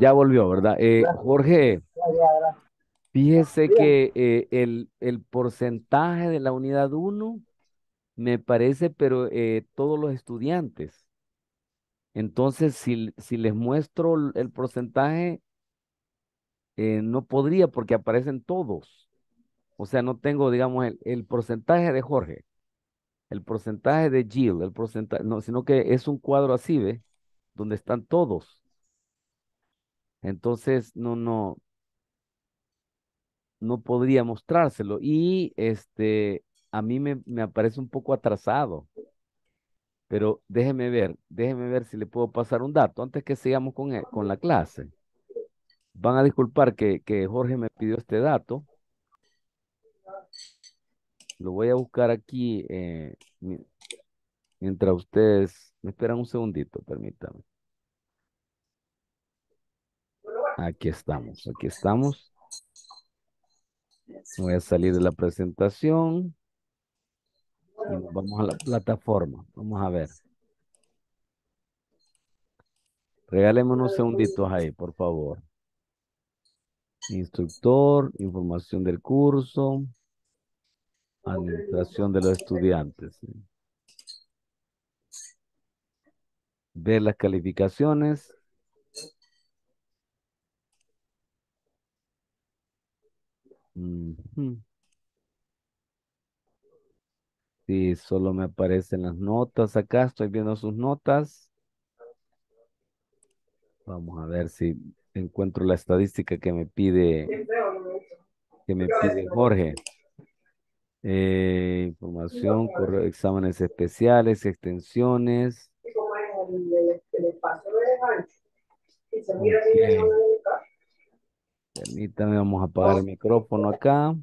Ya volvió, ¿verdad? Eh, Jorge, fíjese que eh, el, el porcentaje de la unidad uno me parece, pero eh, todos los estudiantes. Entonces, si, si les muestro el porcentaje, eh, no podría porque aparecen todos. O sea, no tengo, digamos, el, el porcentaje de Jorge, el porcentaje de Jill, el porcentaje, no, sino que es un cuadro así, ¿ve? Donde están todos. Entonces, no, no, no podría mostrárselo. Y este, a mí me, me aparece un poco atrasado. Pero déjeme ver, déjeme ver si le puedo pasar un dato antes que sigamos con, el, con la clase. Van a disculpar que, que Jorge me pidió este dato. Lo voy a buscar aquí eh, mientras ustedes... Me esperan un segundito, permítanme. Aquí estamos, aquí estamos. Voy a salir de la presentación. Y nos vamos a la plataforma. Vamos a ver. Regáleme unos segunditos ahí, por favor. Instructor, información del curso. Administración de los estudiantes. Ver las calificaciones. Sí, solo me aparecen las notas acá. Estoy viendo sus notas. Vamos a ver si encuentro la estadística que me pide, que me pide Jorge. Eh, información, correo, exámenes especiales, extensiones. Okay. Permítame, vamos a apagar el micrófono acá.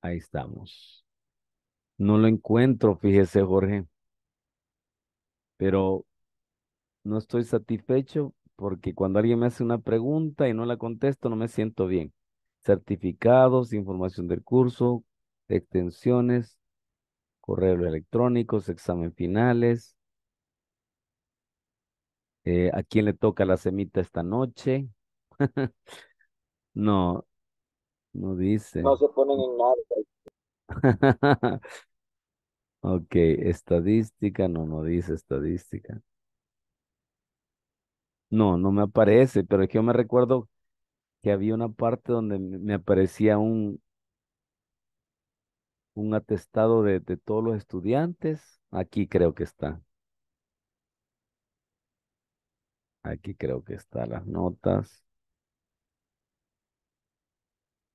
Ahí estamos. No lo encuentro, fíjese, Jorge. Pero no estoy satisfecho porque cuando alguien me hace una pregunta y no la contesto, no me siento bien. Certificados, información del curso, extensiones, correos electrónicos, examen finales. Eh, ¿a quién le toca la semita esta noche? No, no dice. No se ponen en nada. Ok, estadística, no, no dice estadística. No, no me aparece, pero es que yo me recuerdo que había una parte donde me aparecía un, un atestado de, de todos los estudiantes. Aquí creo que está. Aquí creo que están las notas.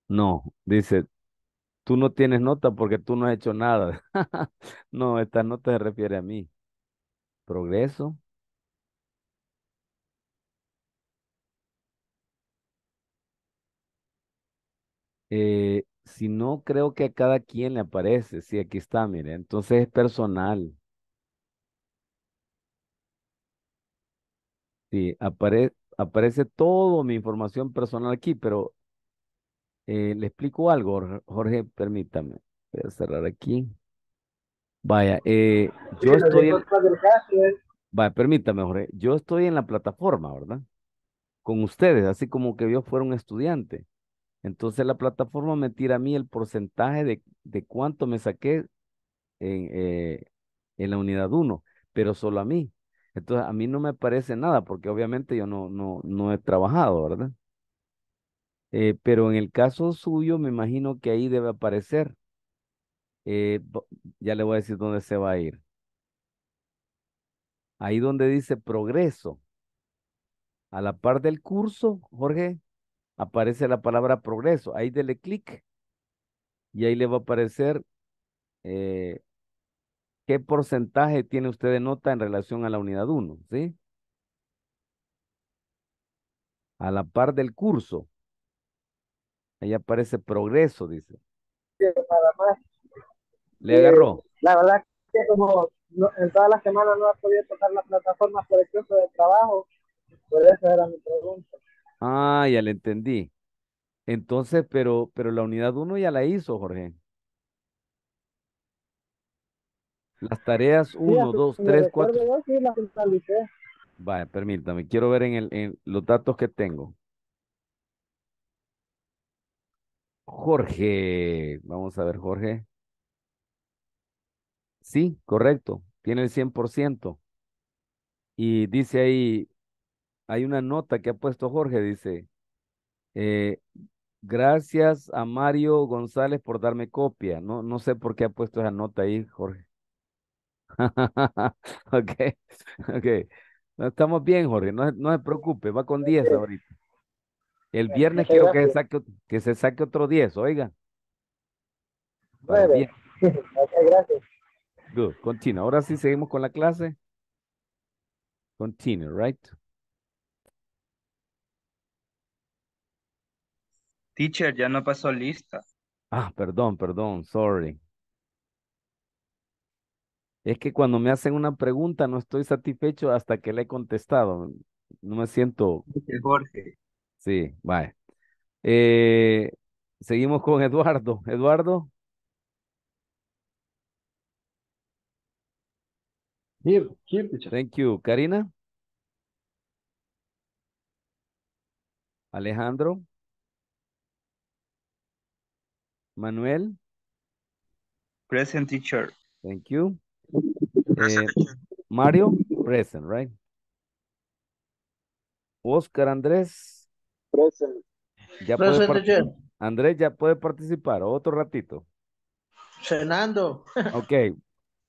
No, dice, tú no tienes nota porque tú no has hecho nada. No, esta nota se refiere a mí. Progreso. Eh, si no, creo que a cada quien le aparece. Sí, aquí está, mire. Entonces es personal. Sí, apare aparece toda mi información personal aquí, pero eh, le explico algo, Jorge, permítame. Voy a cerrar aquí. Vaya, eh, yo estoy... En... Vaya, permítame, Jorge. Yo estoy en la plataforma, ¿verdad? Con ustedes, así como que yo fuera un estudiante. Entonces la plataforma me tira a mí el porcentaje de, de cuánto me saqué en, eh, en la unidad uno, pero solo a mí. Entonces a mí no me aparece nada porque obviamente yo no, no, no he trabajado, ¿verdad? Eh, pero en el caso suyo me imagino que ahí debe aparecer. Eh, ya le voy a decir dónde se va a ir. Ahí donde dice progreso. A la par del curso, Jorge, aparece la palabra progreso. Ahí dele clic y ahí le va a aparecer eh, qué porcentaje tiene usted de nota en relación a la unidad uno, ¿sí? A la par del curso. Ahí aparece progreso, dice. Sí, nada más. ¿Le eh, agarró? La verdad que como no, en todas las semanas no he podido tocar las plataformas por exceso de trabajo, por eso era mi pregunta. Ah, ya le entendí. Entonces, pero, pero la unidad uno ya la hizo, Jorge. Las tareas uno, dos, tres, cuatro. Sí, la totalicé. Vaya, permítame, quiero ver en, el, en los datos que tengo. Jorge, vamos a ver, Jorge. Sí, correcto, tiene el cien por ciento. Y dice ahí, hay una nota que ha puesto Jorge, dice, eh, gracias a Mario González por darme copia. No, no sé por qué ha puesto esa nota ahí, Jorge. Ok, ok. No, estamos bien, Jorge, no, no se preocupe, va con diez ahorita. El viernes quiero gracias. que se saque, que se saque otro diez, oiga. nueve. Okay, gracias. Good, continue. Ahora sí seguimos con la clase. Continue, right? Teacher, ya no pasó lista. Ah, perdón, perdón, sorry. Es que cuando me hacen una pregunta no estoy satisfecho hasta que la he contestado. No me siento... Jorge. Sí, vale. Eh, seguimos con Eduardo. Eduardo. Here, here, teacher. Thank you. Karina. Alejandro. Manuel. Present, teacher. Thank you. Eh, Mario. Present, right? Oscar Andrés. Present. Ya present puede Andrés ya puede participar otro ratito. Cenando. Ok.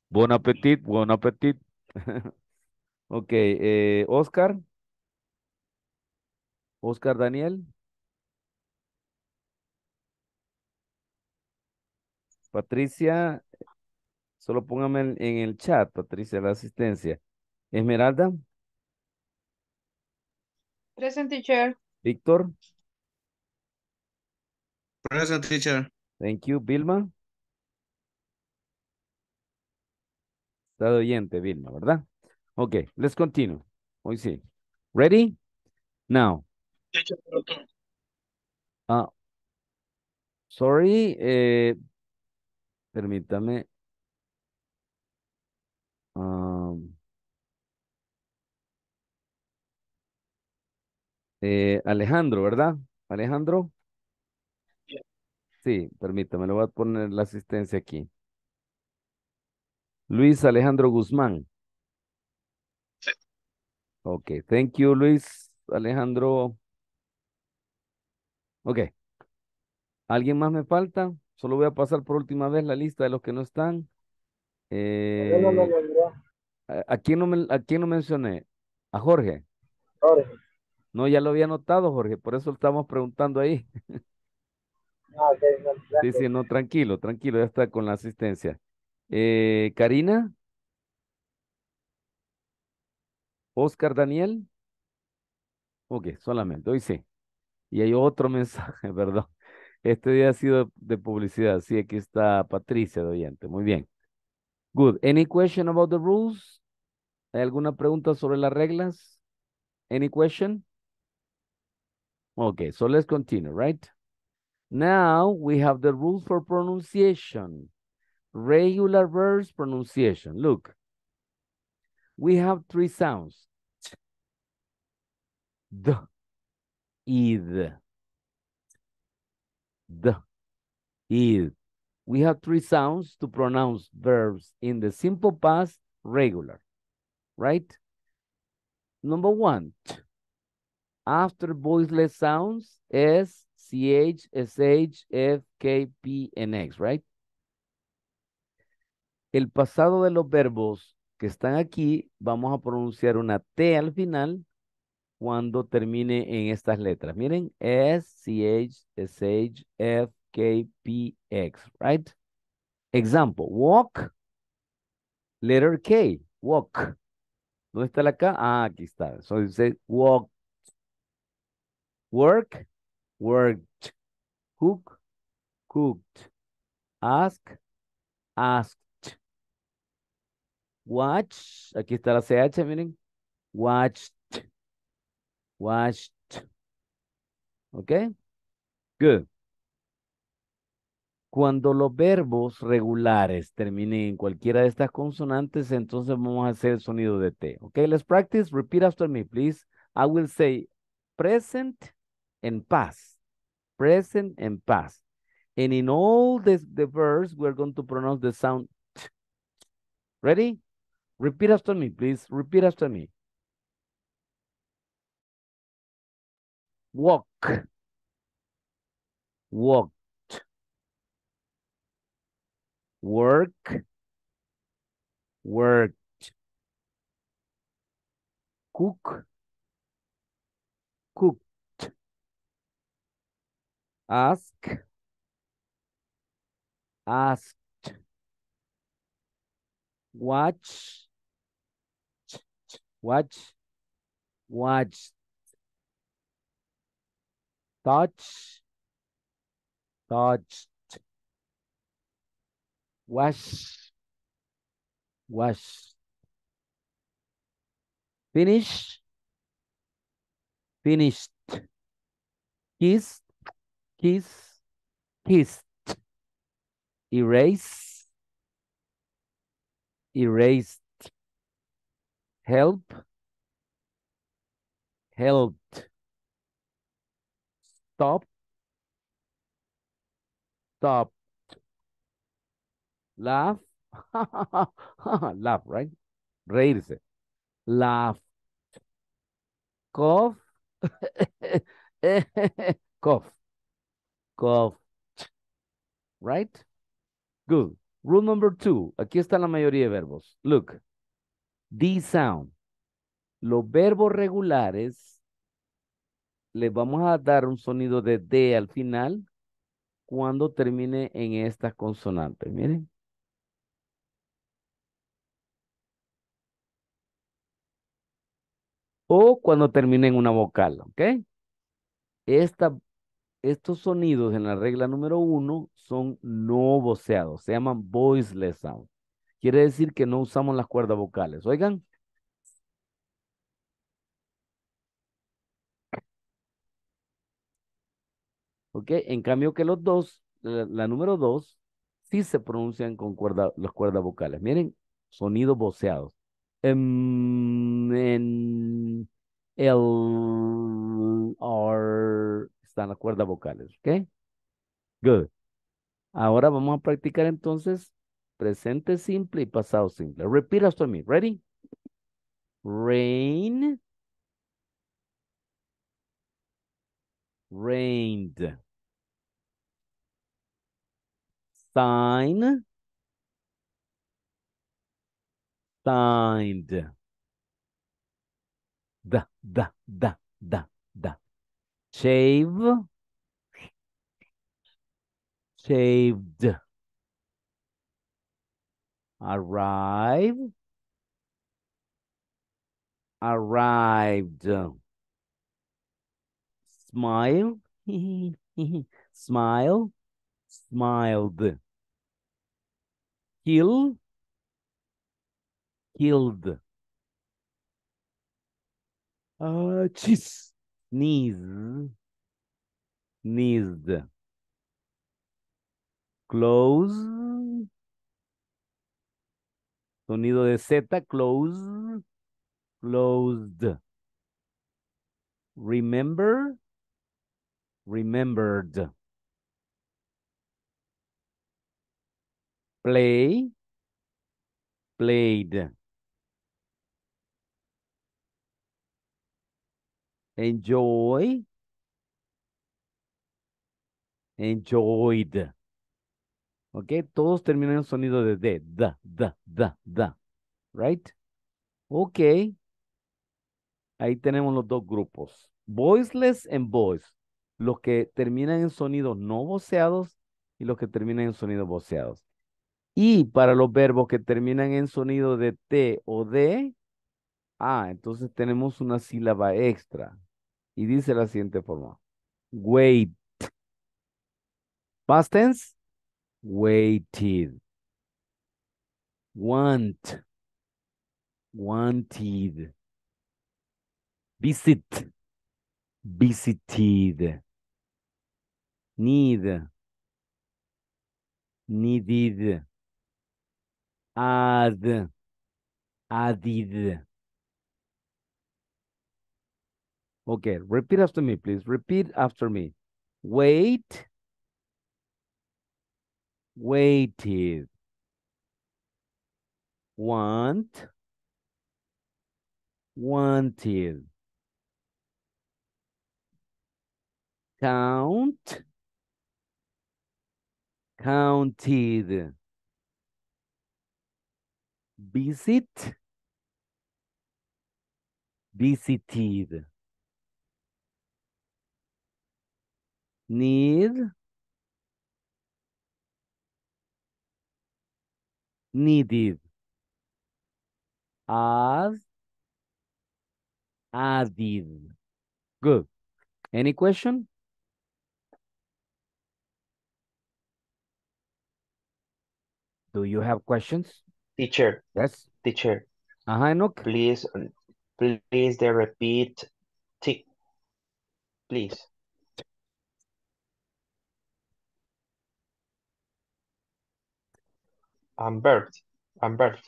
Buen apetito, buen apetito. Ok. Eh, Oscar. Oscar Daniel. Patricia. Solo póngame en, en el chat, Patricia, la asistencia. Esmeralda. Present, teacher. Víctor. Present, teacher. Thank you. Vilma. Está oyente, Vilma, ¿verdad? Ok, let's continue. Hoy sí. Ready? Now. Ah. Sorry. Eh, permítame. Um, Eh, Alejandro, ¿verdad? Alejandro. Yeah. Sí, permítame, le voy a poner la asistencia aquí. Luis Alejandro Guzmán. Sí. Ok, thank you, Luis Alejandro. Ok. ¿Alguien más me falta? Solo voy a pasar por última vez la lista de los que no están. Eh, no, no, no, no. ¿A, a, quién no me, ¿A quién no mencioné? ¿A Jorge? Jorge. No, ya lo había notado, Jorge, por eso estamos preguntando ahí. Ah, okay, no, sí, sí, no, tranquilo, tranquilo, ya está con la asistencia. Eh, Karina. Oscar Daniel. Ok, solamente, hoy sí. Y hay otro mensaje, perdón. Este día ha sido de publicidad, sí, aquí está Patricia de oyente, muy bien. Good, any question about the rules? ¿Hay alguna pregunta sobre las reglas? Any question? Okay, so let's continue, right? Now we have the rules for pronunciation. Regular verbs pronunciation. Look, we have three sounds. D, id, d, id. We have three sounds to pronounce verbs in the simple past regular, right? Number one. After voiceless sounds, S, C H, S H, F, K, P, and X, right? El pasado de los verbos que están aquí, vamos a pronunciar una T al final cuando termine en estas letras. Miren, S, C H, S H, F, K, P, X, right? Example, walk, letter K, walk. ¿Dónde está la K? Ah, aquí está. So dice walk. Work, worked. Cook, cooked. Ask, asked. Watch, aquí está la C H, miren. Watched, watched. ¿Ok? Good. Cuando los verbos regulares terminen en cualquiera de estas consonantes, entonces vamos a hacer el sonido de T. ¿Ok? Let's practice. Repeat after me, please. I will say present and past. Present and past. And in all the, the verbs, we're going to pronounce the sound T. Ready? Repeat after me, please. Repeat after me. Walk. Walk. Work, worked. Cook, cooked. Ask, asked. Watch, watch, watched. Touch, touched. Wash, wash. Finish, finished. Kiss, kiss, kissed. Erase, erased. Help, helped. Stop, stop. Laugh, laugh, right? Reírse. Laugh. Cough, cough, cough, right? Good. Rule number two. Aquí está la mayoría de verbos. Look. The sound. Los verbos regulares les vamos a dar un sonido de D al final cuando termine en estas consonantes. Miren. O cuando termine en una vocal, ¿ok? Esta, estos sonidos en la regla número uno son no voceados, se llaman voiceless sound. Quiere decir que no usamos las cuerdas vocales, oigan. ¿Ok? En cambio que los dos, la, la número dos, sí se pronuncian con cuerda, las cuerdas vocales. Miren, sonidos voceados. M, N, L, R, están las cuerdas vocales, ¿ok? Good. Ahora vamos a practicar entonces presente simple y pasado simple. Repeat after me. Ready? Rain. Rained. Sign. Signed. Da, da, da, da, da. Shave. Shaved. Arrive. Arrived. Smile. Smile. Smiled. Kill. Killed. Uh, cheese. Sneeze. Sneezed. Close. Sonido de Z. Close. Closed. Remember. Remembered. Play. Played. Enjoy. Enjoyed. Ok, todos terminan en sonido de D. Da, da, da, da. Right? Ok. Ahí tenemos los dos grupos. Voiceless and voice. Los que terminan en sonidos no voceados y los que terminan en sonidos voceados. Y para los verbos que terminan en sonido de T o D, ah, entonces tenemos una sílaba extra. Y dice la siguiente forma. Wait. Past tense, waited. Want, wanted. Visit, visited. Need, needed. Add, added. Okay, repeat after me, please. Repeat after me. Wait. Waited. Want. Wanted. Count. Counted. Visit. Visited. Need, needed. Add, added. Good. Any question? Do you have questions? Teacher. Yes. Teacher. Uh-huh, Enoch. Please, please, the repeat tick. Please. Ambert, Ambert.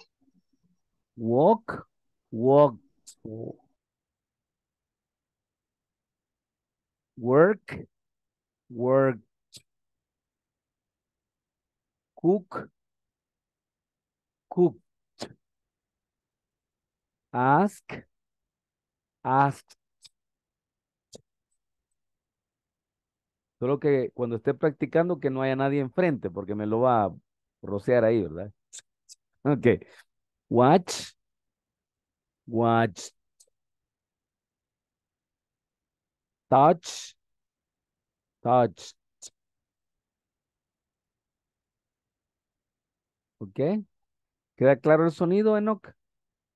Walk, walk. Work, work. Cook, cooked. Ask, asked. Solo que cuando esté practicando que no haya nadie enfrente porque me lo va a rocear ahí, ¿verdad? Ok. Watch. Watch. Touch. Touch. Ok. ¿Queda claro el sonido, Enoch?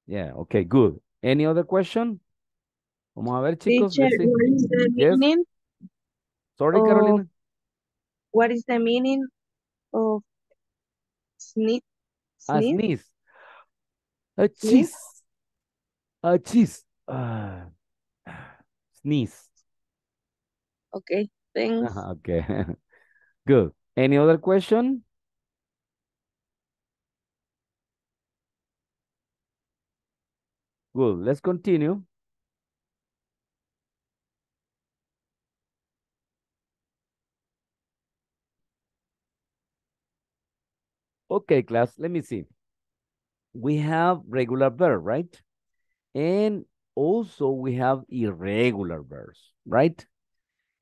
Yeah, ok, good. Any other question? Vamos a ver, chicos. Teacher, what is the yes. meaning? Sorry, oh, Carolina. What is the meaning of sneeze? A sneeze. A cheese. A cheese. Uh, sneeze. Okay, thanks. Okay, good. Any other question? Good, let's continue. Okay, class, let me see. We have regular verb, right? And also we have irregular verbs, right?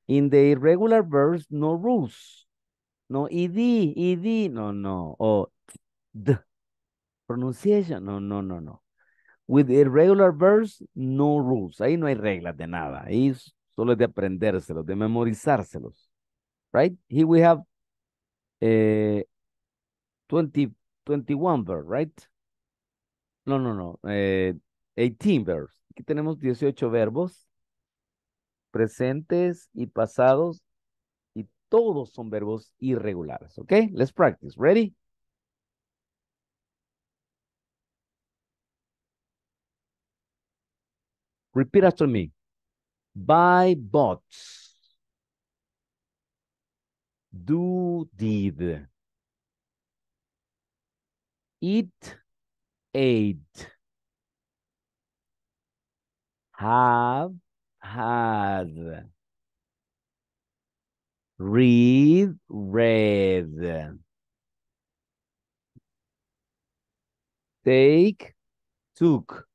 In the irregular verbs, no rules. No ed, ed, no, no. Or d, pronunciation, no, no, no, no. With irregular verbs, no rules. Ahí no hay reglas de nada. Ahí solo es de aprendérselos, de memorizárselos, right? Here we have... Eh, twenty, twenty-one verbs, right? No, no, no. Eh, eighteen verbs. Aquí tenemos dieciocho verbos. Presentes y pasados. Y todos son verbos irregulares. Ok, let's practice. Ready? Repeat after me. Buy, bought. Do, did. Eat, ate. Have, had. Read, read. Take, took.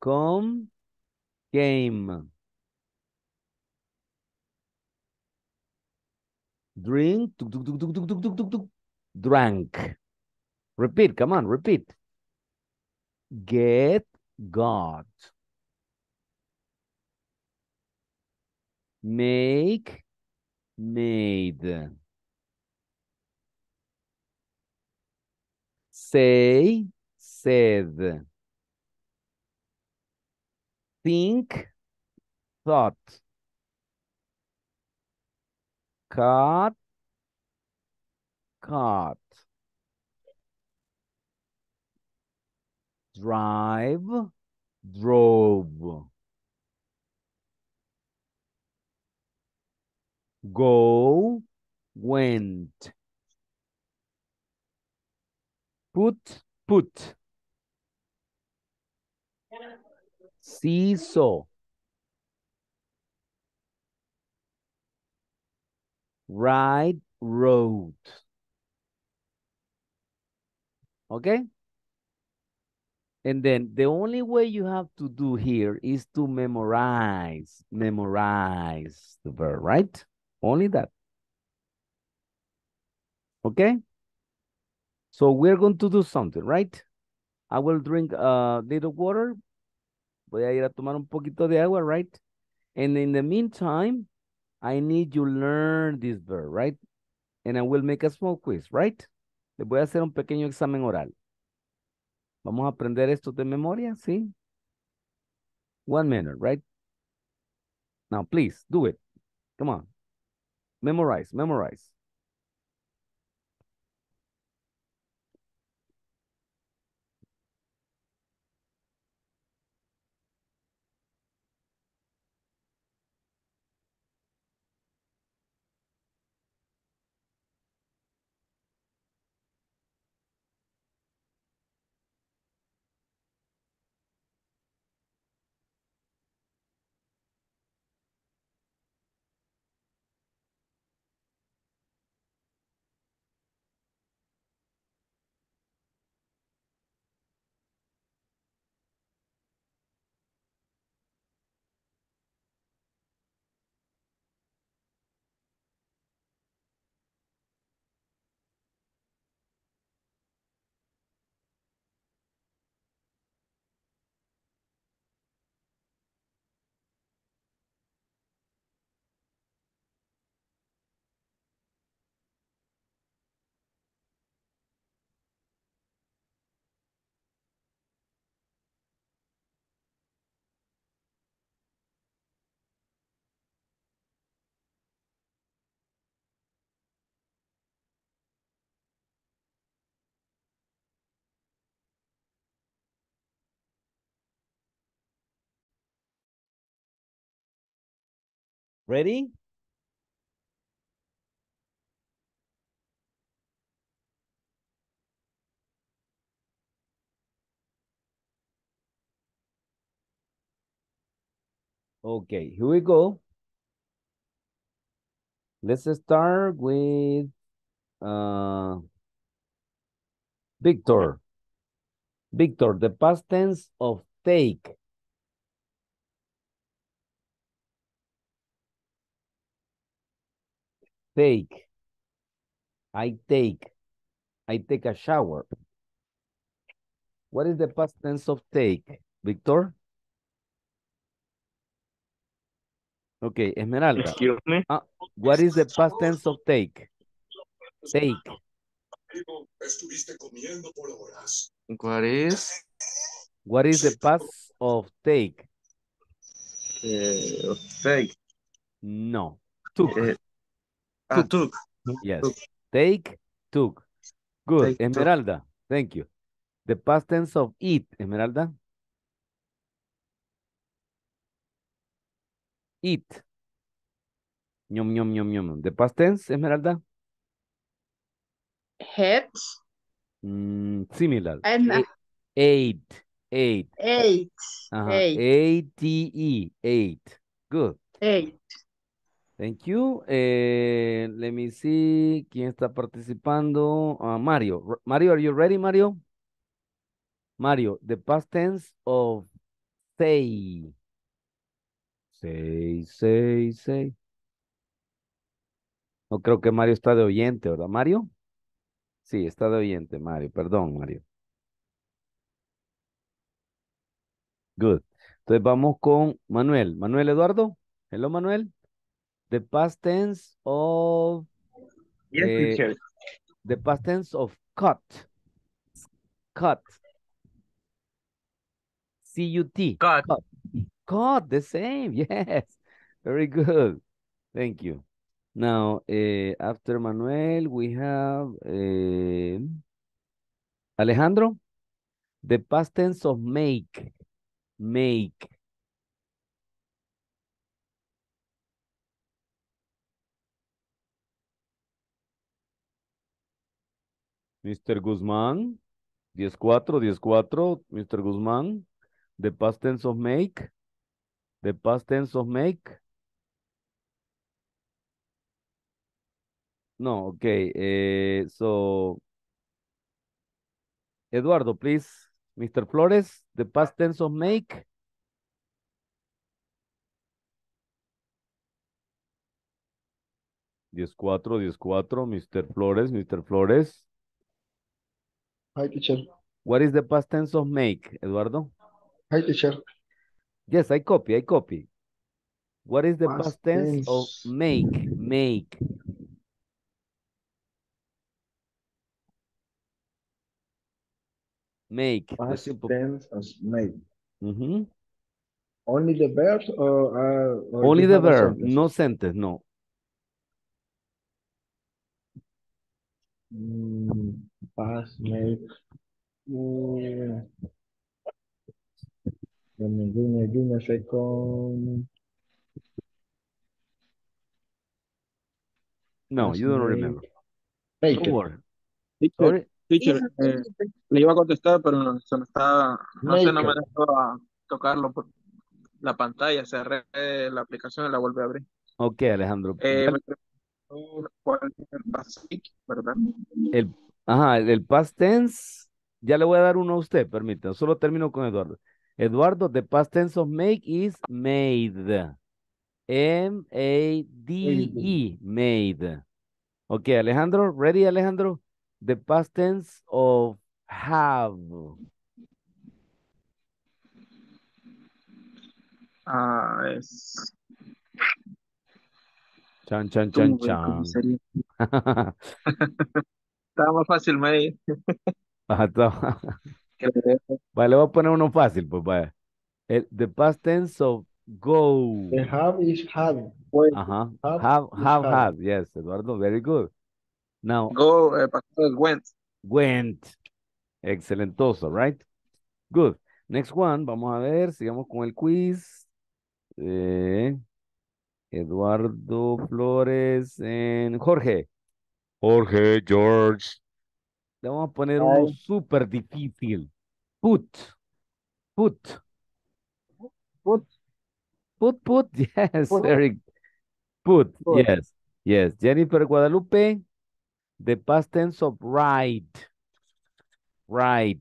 Come, came. Drink, tuk, tuk, tuk, tuk, tuk, tuk, tuk, tuk, drank. Repeat, come on, repeat. Get, got. Make, made. Say, said. Think, thought. Cut. Cut. Drive. Drove. Go. Went. Put. Put. Seesaw. Right road. Okay? And then the only way you have to do here is to memorize. Memorize the verb, right? Only that. Okay? So we're going to do something, right? I will drink a little water. Voy a ir a tomar un poquito de agua, right? And in the meantime, I need you learn this verb, right? And I will make a small quiz, right? Les voy a hacer un pequeño examen oral. Vamos a aprender esto de memoria, ¿sí? One minute, right? Now, please, do it. Come on. Memorize, memorize. Ready? Okay, here we go. Let's start with uh, Victor. Victor, the past tense of take. Take. I take. I take a shower. What is the past tense of take, Victor? Okay, Esmeralda. Excuse me. Uh, what is the past tense of take? Take. What is? What is the past of take? Uh, of take. No. Took. Uh, Took. Took. Yes. Took. Take, took. Good. Take, Esmeralda, took. Thank you. The past tense of eat, Esmeralda. Eat. Yum, yum, yum, yum. The past tense, Esmeralda. Head. Mm, similar. And eight. Eight. Eight. Uh-huh. Eight. A T E. Eight. Good. Eight. Thank you. Eh, let me see. ¿Quién está participando? Uh, Mario. Mario, are you ready, Mario? Mario, the past tense of say. Say, say, say. No creo que Mario está de oyente, ¿verdad, Mario? Sí, está de oyente, Mario. Perdón, Mario. Good. Entonces vamos con Manuel. Manuel Eduardo. Hello, Manuel. The past tense of yes, uh, teacher. The past tense of cut. Cut. C U T. Cut. Cut. Cut. The same. Yes. Very good. Thank you. Now, uh, after Manuel, we have uh, Alejandro. The past tense of make. Make. mister Guzmán. diez cuatro, diez cuatro, mister Guzmán. The past tense of make. The past tense of make. No, okay. Eh, so, Eduardo, please. mister Flores, the past tense of make. diez cuatro, diez cuatro, mister Flores, mister Flores. Hi, teacher. What is the past tense of make, Eduardo? Hi, teacher. Yes, I copy, I copy. What is the past, past tense, tense of make, make? Make. Past tense of make. Mm-hmm. Only the verb? Or, uh, or Only the verb, sentence? No sentence, no. Mm. Past make. Yeah. Give me, give me, give me a second. No, past you don't make. Remember. Make don't worry. Teacher, teacher eh, le iba a contestar, pero se me está. No make. Sé, no me dejó a tocarlo por la pantalla. Cerré la aplicación y la volví a abrir. Ok, Alejandro. Eh, me preguntó cuál es el past make, ¿verdad? El. Ajá, el, el past tense, ya le voy a dar uno a usted, permítame, solo termino con Eduardo. Eduardo, the past tense of make is made. M A D E, made. Ok, Alejandro, ready, Alejandro? The past tense of have. Ah, uh, es... Chan, chan, chan, chan. Estaba más fácil, May. Ajá, está. Vale, le voy a poner uno fácil, pues vaya. El, the past tense of go. The have is have. Ajá. Have, have, have, have. Yes, Eduardo, very good. Now. Go, eh, pasado, went. Went. Excelentoso, right? Good. Next one, vamos a ver, sigamos con el quiz. Eh, Eduardo Flores en Jorge. Jorge, George. Le vamos a poner uno súper difícil. Put. Put. Put. Put, put. Yes, put. Eric. Put. Put. Yes. Yes. Jennifer Guadalupe. The past tense of ride. Ride.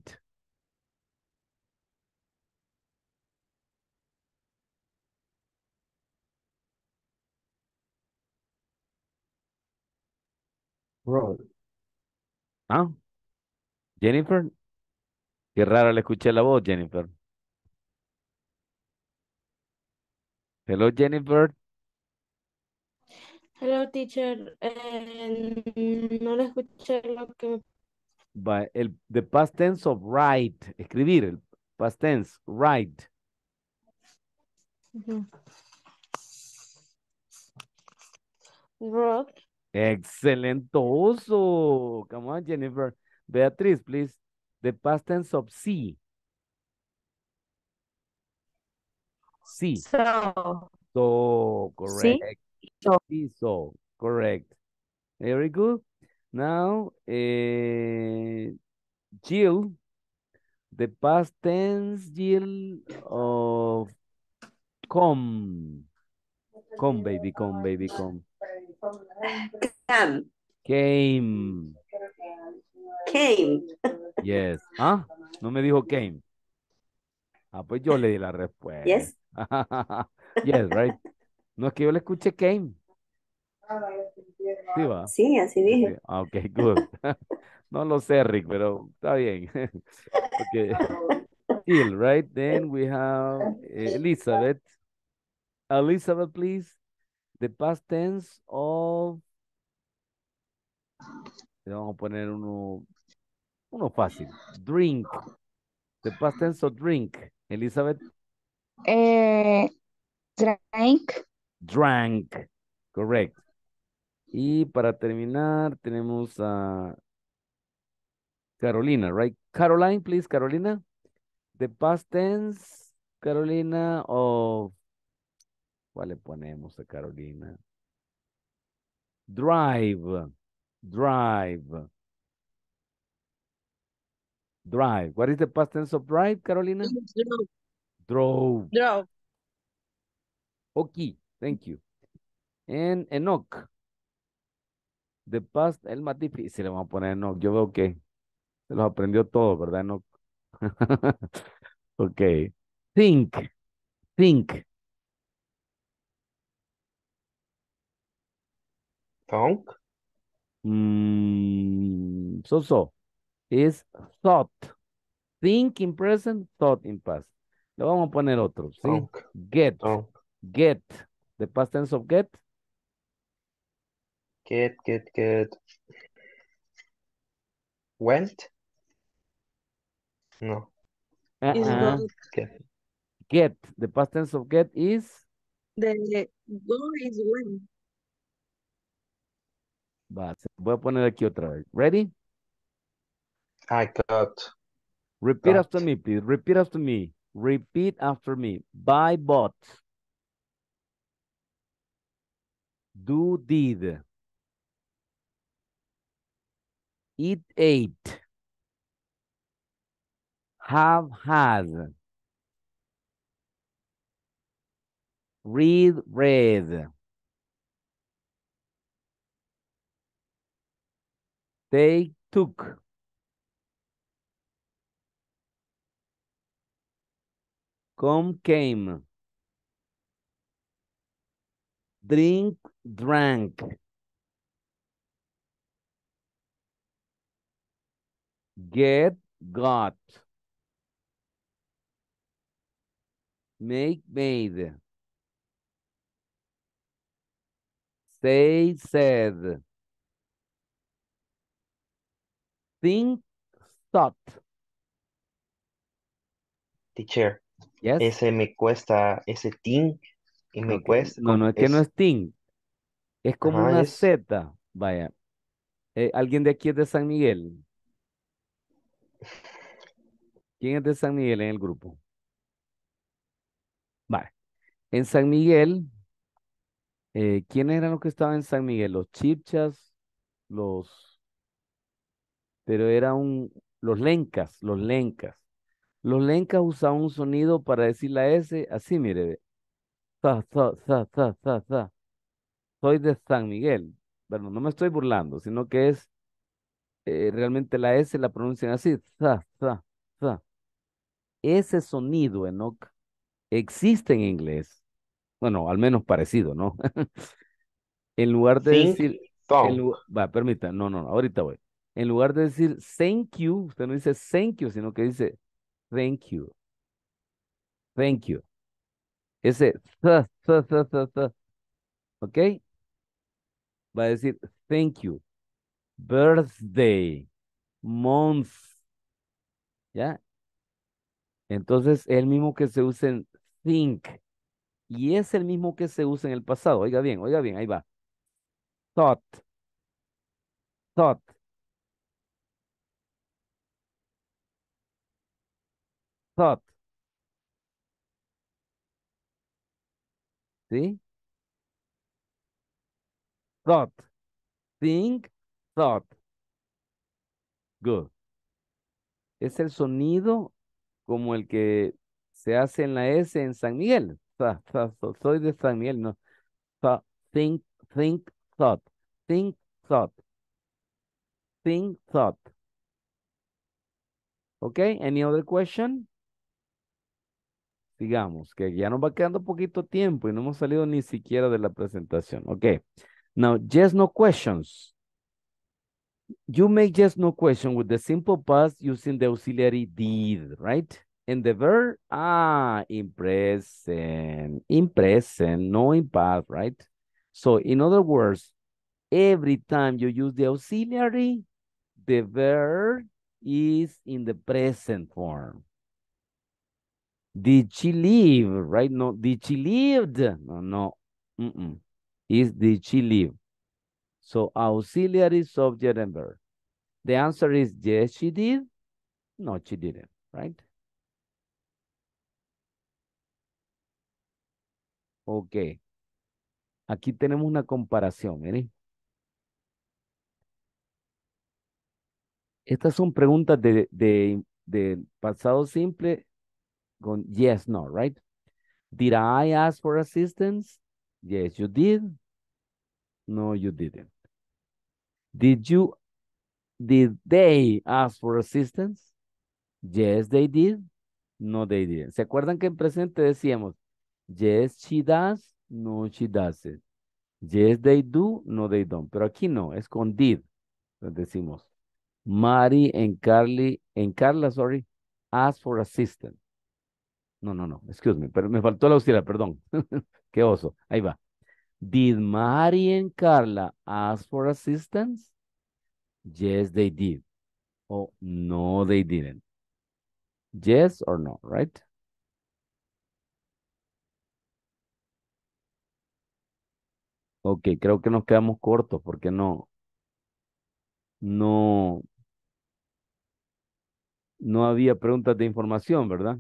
Road. ¿Ah? Jennifer, qué rara le escuché la voz, Jennifer. Hello, Jennifer. Hello, teacher. Eh, no le escuché lo que... By el, the past tense of write. Escribir, el past tense, write. Uh-huh. Road. Excelentoso. Come on, Jennifer. Beatriz, please. The past tense of see. See. So. So, correct. See, so. See, so. Correct. Very good. Now, uh, Jill. The past tense, Jill, of come. Come, baby, come, baby, come. Came. Came. Came. Yes. ¿Ah? No me dijo came. Ah, pues yo le di la respuesta. Yes. Yes, right. No, es que yo le escuché came. Sí, va. Sí, así dije. Ah, ok, good. No lo sé, Rick, pero está bien. Okay. Still, right? Then we have Elizabeth. Elizabeth, please. The past tense of... Le vamos a poner uno, uno fácil. Drink. The past tense of drink. Elizabeth. Eh, drank. Drank. Correct. Y para terminar, tenemos a Carolina, right? Caroline, please, Carolina. The past tense, Carolina, of... ¿Cuál le ponemos a Carolina? Drive. Drive. Drive. What is the past tense of drive, Carolina? Drove. Drove. Drove. Okay, thank you. And Enoch. The past, el más difícil le vamos a poner Enoch. Yo veo que se los aprendió todo, ¿verdad, Enoch? Okay. Think. Think. Thunk? Mm, so, so. Is thought. Think in present, thought in past. Le vamos a poner otro. ¿Sí? Thunk. Get. Thunk. Get. The past tense of get. Get, get, get. Went? No. Uh -uh. Get. Get. The past tense of get is? The go is went. Va, voy a poner aquí otra vez. Ready? I got. Repeat got. after me, please. Repeat after me. Repeat after me. Buy, bought. Do, did. Eat, ate. Have, had. Read, read. Take, took. Come, came. Drink, drank. Get, got. Make, made. Say, said. Think, thought. Teacher. Yes. Ese me cuesta, ese think, y me okay. cuesta. No, no, es, es que no es think. Es como ah, una es... Z. Vaya. Eh, ¿Alguien de aquí es de San Miguel? ¿Quién es de San Miguel en el grupo? Vale. En San Miguel, eh, ¿quiénes eran los que estaban en San Miguel? Los chipchas, los... pero era un, los lencas, los lencas. Los lencas usaban un sonido para decir la S, así, mire. Za, za, za, za, za, za. Soy de San Miguel. Bueno, no me estoy burlando, sino que es, eh, realmente la S la pronuncian así. Za, za, za. Ese sonido, Enoch, existe en inglés. Bueno, al menos parecido, ¿no? En lugar de Think, decir... En, va, permita, no, no, ahorita voy. En lugar de decir thank you, usted no dice thank you, sino que dice thank you. Thank you. Ese th, th, th, th, th. ¿Ok? Va a decir thank you. Birthday. Month. ¿Ya? Entonces es el mismo que se usa en think. Y es el mismo que se usa en el pasado. Oiga bien, oiga bien, ahí va. Thought. Thought. Thought. ¿Sí? Thought. Think, thought. Good. Es el sonido como el que se hace en la S en San Miguel. Tha, tha, so, soy de San Miguel, no. Tha, think, think, thought. Think, thought. Think, thought. Okay, any other question? Digamos que ya nos va quedando poquito tiempo y no hemos salido ni siquiera de la presentación. Ok. Now, yes, no questions. You make yes, no question with the simple past using the auxiliary did, right? And the verb, ah, in present, in present, no in past, right? So, in other words, every time you use the auxiliary, the verb is in the present form. Did she leave, right? No, did she leave? No, no. Mm-mm. Is did she leave? So auxiliary subject and verb. The answer is yes, she did. No, she didn't, right? Ok. Aquí tenemos una comparación, miren. Estas son preguntas de, de, de pasado simple con yes, no, right? Did I ask for assistance? Yes, you did. No, you didn't. Did you, did they ask for assistance? Yes, they did. No, they didn't. ¿Se acuerdan que en presente decíamos, yes, she does? No, she doesn't. Yes, they do. No, they don't. Pero aquí no, es con did. Entonces decimos, Mary and Carly, and Carla, sorry, asked for assistance. No, no, no, excuse me, pero me faltó la auxiliar, perdón. Qué oso, ahí va. Did Mary and Carla ask for assistance? Yes, they did. Oh, no, they didn't. Yes or no, right? Ok, creo que nos quedamos cortos porque no, no, no había preguntas de información, ¿verdad?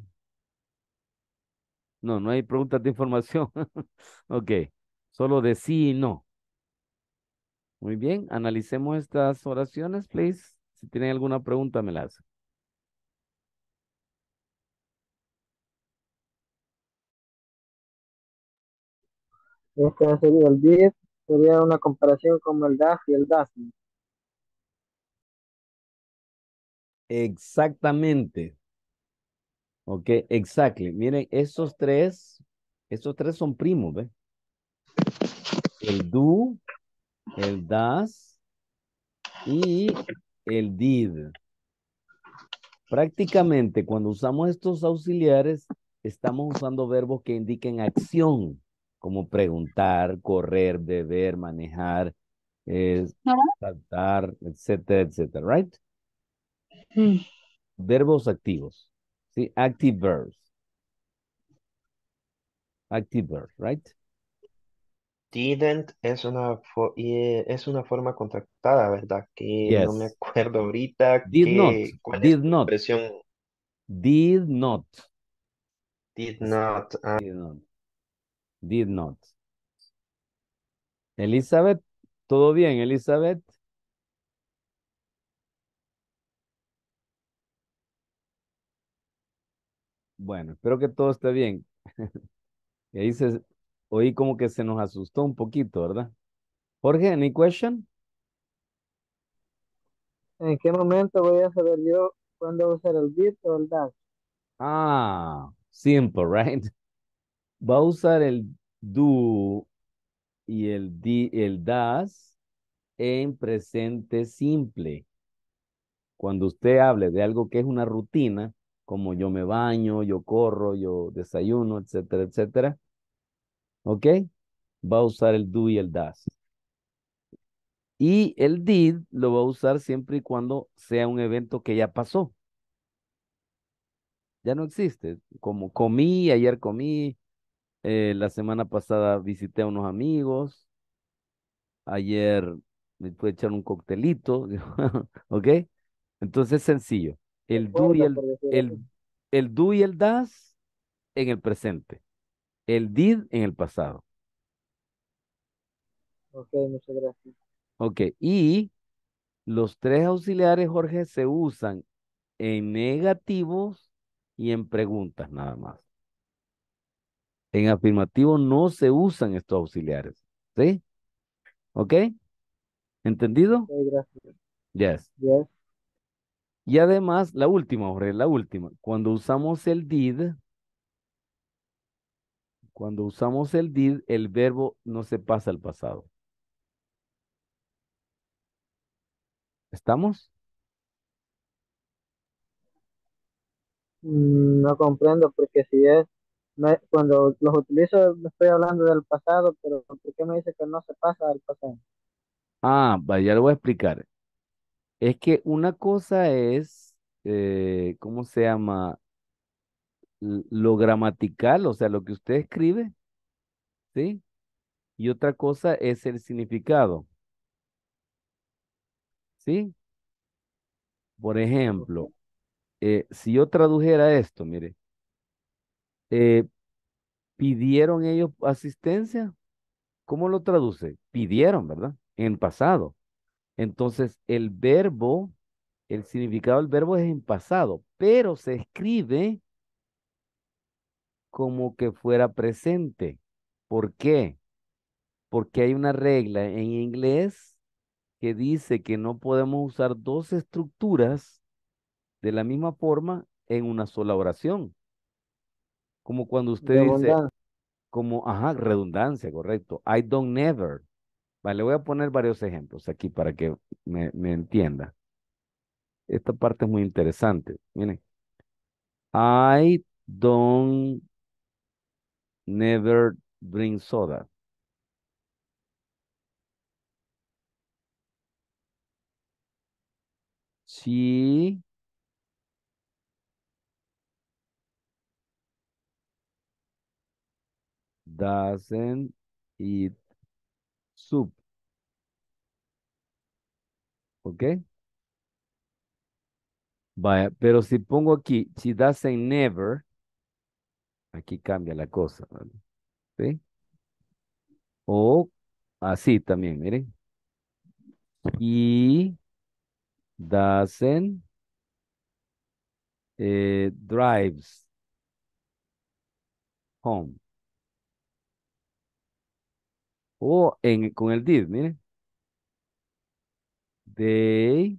No, no hay preguntas de información. Ok, solo de sí y no. Muy bien, analicemos estas oraciones, please. Si tienen alguna pregunta, me la hacen. Este sería el did, sería una comparación con el does y el doesn't. Exactamente. Ok, exactly. Miren, esos tres, esos tres son primos, ¿ve? El do, el does y el did. Prácticamente cuando usamos estos auxiliares, estamos usando verbos que indiquen acción, como preguntar, correr, beber, manejar, eh, saltar, etcétera, etcétera, right? Mm. Verbos activos, ¿sí? Active verbs. Active verbs, right? Didn't es una, for, es una forma contractada, ¿verdad? Que yes. No me acuerdo ahorita. Did que, not. ¿Cuál Did es not. Expresión? Did not. Did not. Uh. Did not. Did not. Elizabeth, ¿todo bien, Elizabeth? Bueno, espero que todo esté bien. Y ahí se, oí como que se nos asustó un poquito, ¿verdad? Jorge, ¿any question? ¿En qué momento voy a saber yo cuándo usar el did o el does? Ah, simple, right? Va a usar el do y el, di, el das en presente simple. Cuando usted hable de algo que es una rutina, como yo me baño, yo corro, yo desayuno, etcétera, etcétera. ¿Ok? Va a usar el do y el das. Y el did lo va a usar siempre y cuando sea un evento que ya pasó. Ya no existe. Como comí, ayer comí. Eh, la semana pasada visité a unos amigos. Ayer me pude echar un coctelito. ¿Ok? Entonces es sencillo. El do y el, el, el do y el das en el presente. El did en el pasado. Ok, muchas gracias. Ok, y los tres auxiliares, Jorge, se usan en negativos y en preguntas nada más. En afirmativo no se usan estos auxiliares. ¿Sí? ¿Ok? ¿Entendido? Sí, gracias. Yes. Yes. Y además, la última, Jorge, la última. Cuando usamos el did, cuando usamos el did, el verbo no se pasa al pasado. ¿Estamos? No comprendo, porque si es cuando los utilizo me estoy hablando del pasado, pero ¿por qué me dice que no se pasa al pasado? Ah, ya lo voy a explicar. Es que una cosa es, eh, ¿cómo se llama? Lo gramatical, o sea, lo que usted escribe, ¿sí? Y otra cosa es el significado. ¿Sí? Por ejemplo, eh, si yo tradujera esto, mire, eh, ¿pidieron ellos asistencia? ¿Cómo lo traduce? Pidieron, ¿verdad? En pasado. Entonces, el verbo, el significado del verbo es en pasado, pero se escribe como que fuera presente. ¿Por qué? Porque hay una regla en inglés que dice que no podemos usar dos estructuras de la misma forma en una sola oración. Como cuando usted dice, Redundancia. como, ajá, redundancia, correcto. I don't never. Vale, le voy a poner varios ejemplos aquí para que me, me entienda. Esta parte es muy interesante. Miren. I don't never drink soda. She doesn't eat soup. ¿Ok? Vaya, pero si pongo aquí, she doesn't never, aquí cambia la cosa, ¿vale? ¿Sí? O así también, miren. He doesn't eh, drives home. O en, con el did, miren. They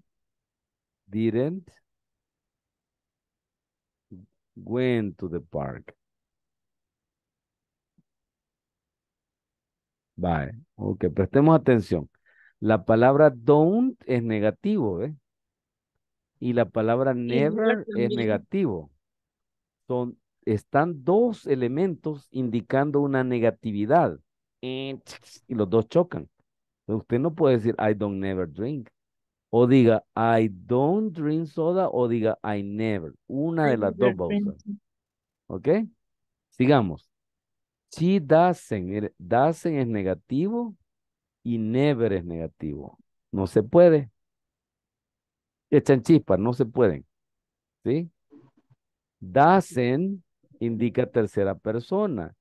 didn't went to the park. Vale, ok, prestemos atención. La palabra don't es negativo, ¿eh? Y la palabra never es negativo. Son, están dos elementos indicando una negatividad. Y los dos chocan. Entonces usted no puede decir I don't never drink. O diga I don't drink soda o diga I never. Una I de las dos va a usar. ¿Ok? Sigamos. She doesn't. Doesn't es negativo y never es negativo. No se puede. Echan chispas, no se pueden. ¿Sí? Doesn't indica tercera persona.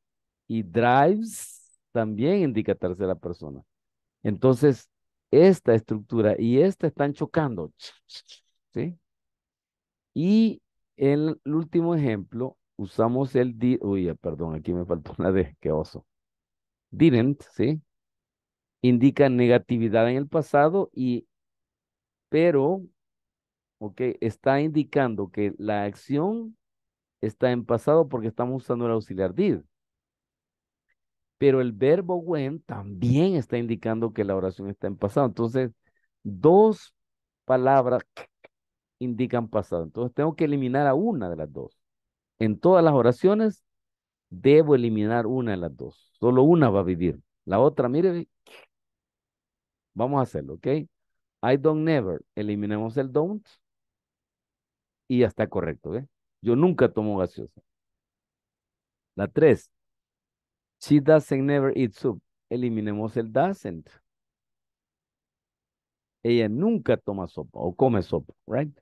Y drives también indica tercera persona. Entonces, esta estructura y esta están chocando. ¿Sí? Y el, el último ejemplo, usamos el di, uy, perdón, aquí me faltó una D, qué oso. Didn't, ¿sí? Indica negatividad en el pasado y, pero, ok, está indicando que la acción está en pasado porque estamos usando el auxiliar did. Pero el verbo went también está indicando que la oración está en pasado. Entonces, dos palabras indican pasado. Entonces, tengo que eliminar a una de las dos. En todas las oraciones, debo eliminar una de las dos. Solo una va a vivir. La otra, mire. Vamos a hacerlo, ¿ok? I don't never. Eliminemos el don't. Y ya está correcto, ¿eh? Yo nunca tomo gaseosa. La tres. She doesn't never eat soup. Eliminemos el doesn't. Ella nunca toma sopa o come sopa, right?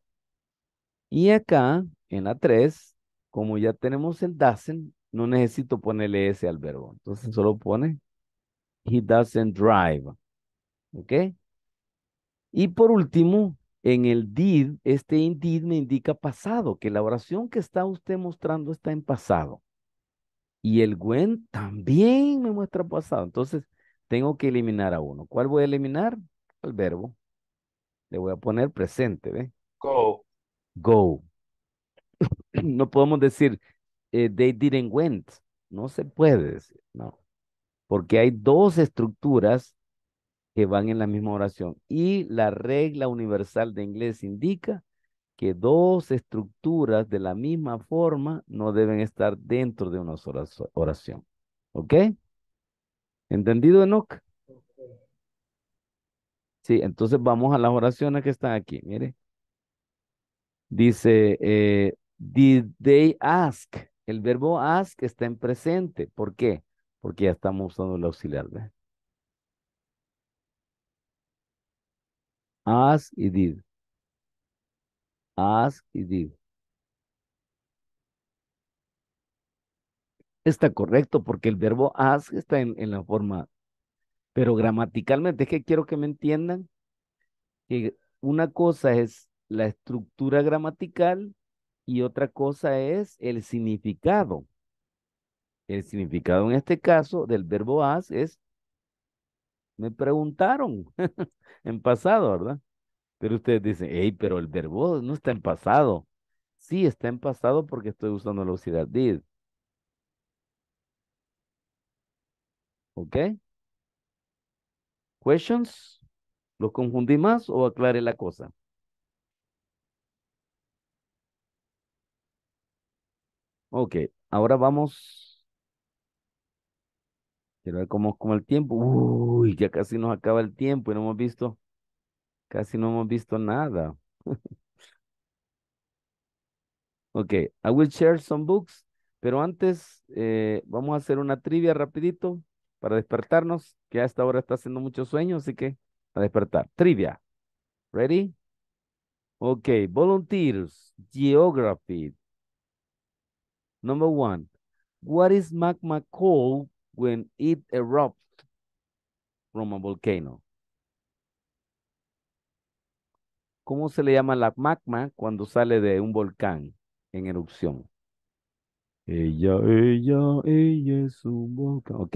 Y acá, en la tres, como ya tenemos el doesn't, no necesito ponerle ese al verbo. Entonces solo pone, he doesn't drive. ¿Ok? Y por último, en el did, este did me indica pasado, que la oración que está usted mostrando está en pasado. Y el when también me muestra pasado. Entonces, tengo que eliminar a uno. ¿Cuál voy a eliminar? El verbo. Le voy a poner presente, ¿ve? Go. Go. No podemos decir, eh, they didn't went. No se puede decir, no. Porque hay dos estructuras que van en la misma oración. Y la regla universal de inglés indica que dos estructuras de la misma forma no deben estar dentro de una sola oración. ¿Ok? ¿Entendido, Enoch? Sí, entonces vamos a las oraciones que están aquí. Mire. Dice, eh, did they ask? El verbo ask está en presente. ¿Por qué? Porque ya estamos usando el auxiliar. ¿Ve? As y did. As y did. Está correcto porque el verbo as está en, en la forma, pero gramaticalmente es que quiero que me entiendan que una cosa es la estructura gramatical y otra cosa es el significado. El significado en este caso del verbo as es, me preguntaron en pasado, ¿verdad? Pero ustedes dicen, hey, pero el verbo no está en pasado. Sí, está en pasado porque estoy usando la auxiliar did. ¿Ok? ¿Questions? ¿Los confundí más o aclaré la cosa? Ok, ahora vamos. Quiero ver cómo, cómo el tiempo. Uy, ya casi nos acaba el tiempo y no hemos visto, casi no hemos visto nada. Ok, I will share some books, pero antes eh, vamos a hacer una trivia rapidito. Para despertarnos, que a esta hora está haciendo mucho sueño, así que a despertar. Trivia. Ready? Ok. Volunteers. Geography. Number one. What is magma called when it erupts from a volcano? ¿Cómo se le llama la magma cuando sale de un volcán en erupción? Ella, ella, ella es un volcán. Ok.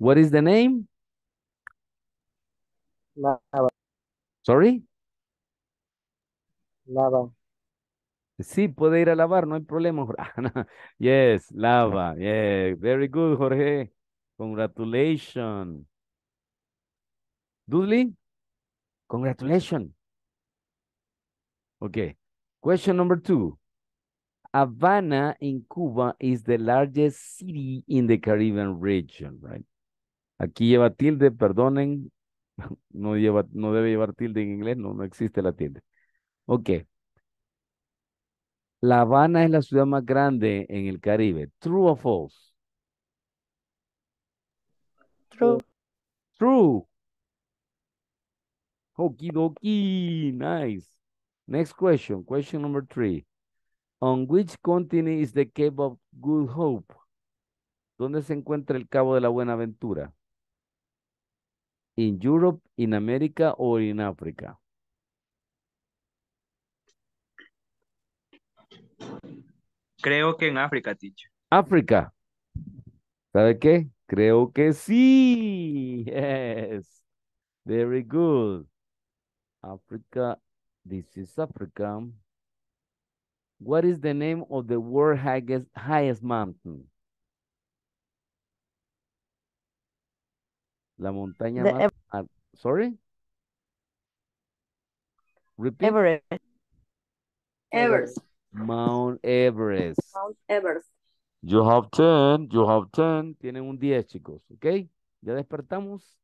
What is the name? Lava. Sorry? Lava. Sí, puede ir a lavar, no hay problema. Yes, lava. Yeah, very good, Jorge. Congratulations. Dudley? Congratulations. Okay. Question number two. Havana in Cuba is the largest city in the Caribbean region, right? Aquí lleva tilde, perdonen, no, lleva, no debe llevar tilde en inglés, no, no existe la tilde. Ok. La Habana es la ciudad más grande en el Caribe. ¿True o false? True. True. Okie dokie, nice. Next question, question number three. On which continent is the Cape of Good Hope? ¿Dónde se encuentra el Cabo de la Buena Aventura? ¿In Europe, in America o in África? Creo que en África, teacher. ¿África? ¿Sabe qué? Creo que sí. Yes. Very good. África. This is Africa. What is the name of the world's highest, highest mountain? La montaña the más... Uh, sorry? Repeat. Everest. Everest. Mount Everest. Mount Everest. You have ten, you have ten. Tienen un diez, chicos, ¿ok? Ya despertamos.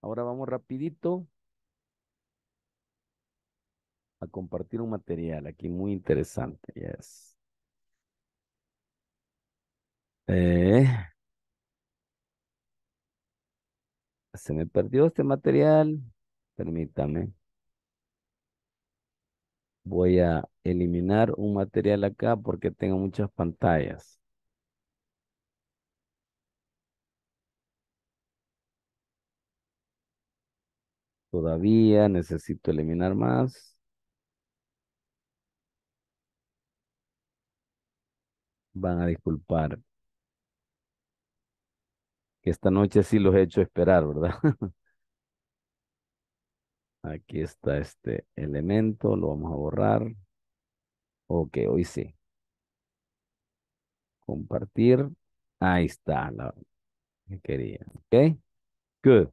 Ahora vamos rapidito a compartir un material aquí muy interesante. Yes. Eh, se me perdió este material. Permítame. Voy a eliminar un material acá porque tengo muchas pantallas. Todavía necesito eliminar más. Van a disculpar que esta noche sí los he hecho esperar, ¿verdad? Aquí está este elemento, lo vamos a borrar. Ok, hoy sí. Compartir. Ahí está la que quería. Ok, good.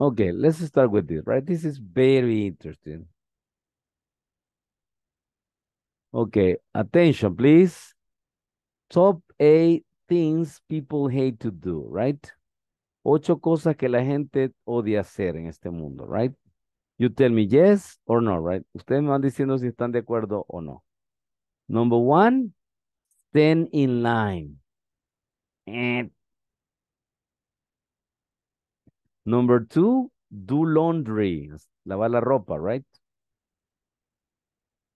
Okay, let's start with this, right? This is very interesting. Okay, attention, please. Top eight things people hate to do, right? Ocho cosas que la gente odia hacer en este mundo, right? You tell me yes or no, right? Ustedes me van diciendo si están de acuerdo o no. Number one, stand in line. And number two, do laundry. Lavar la ropa, right?